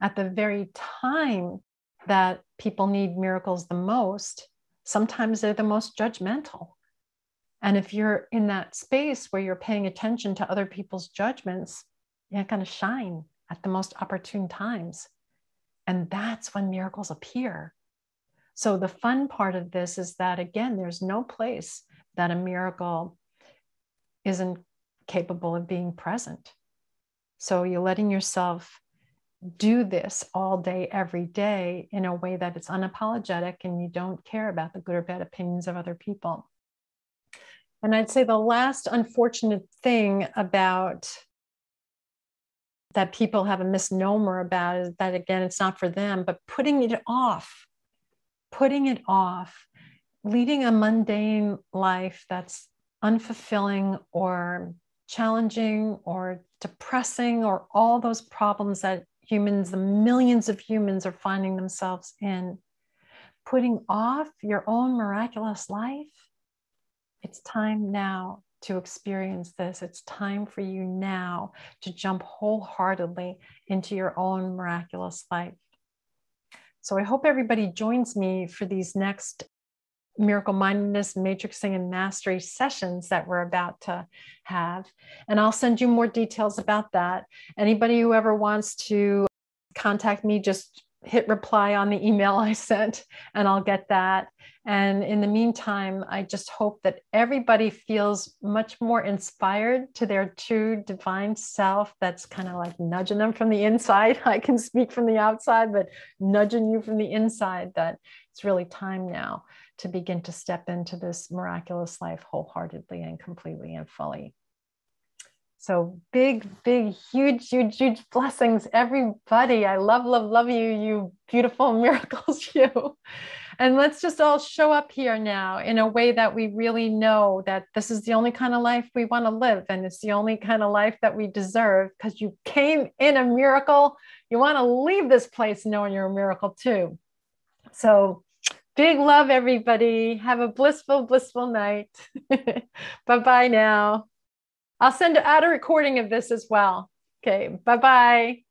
At the very time that people need miracles the most, sometimes they're the most judgmental. And if you're in that space where you're paying attention to other people's judgments, you're not going to shine at the most opportune times. And that's when miracles appear. So the fun part of this is that, again, there's no place that a miracle isn't capable of being present. So you're letting yourself do this all day, every day, in a way that it's unapologetic and you don't care about the good or bad opinions of other people. And I'd say the last unfortunate thing about that people have a misnomer about is that, again, it's not for them, but putting it off, putting it off, leading a mundane life that's unfulfilling or challenging or depressing or all those problems that humans, the millions of humans are finding themselves in, putting off your own miraculous life. It's time now to experience this. It's time for you now to jump wholeheartedly into your own miraculous life. So I hope everybody joins me for these next Miracle Mindedness, Matrixing, and Mastery sessions that we're about to have. And I'll send you more details about that. Anybody who ever wants to contact me, just hit reply on the email I sent and I'll get that. And in the meantime, I just hope that everybody feels much more inspired to their true divine self. That's kind of like nudging them from the inside. I can speak from the outside, but nudging you from the inside that it's really time now to begin to step into this miraculous life wholeheartedly and completely and fully. So big, big, huge, huge, huge blessings, everybody. I love, love, love you, you beautiful miracles, you. And let's just all show up here now in a way that we really know that this is the only kind of life we want to live. And it's the only kind of life that we deserve, because you came in a miracle. You want to leave this place knowing you're a miracle too. So big love, everybody. Have a blissful, blissful night. Bye-bye now. I'll send out a recording of this as well. Okay, bye-bye.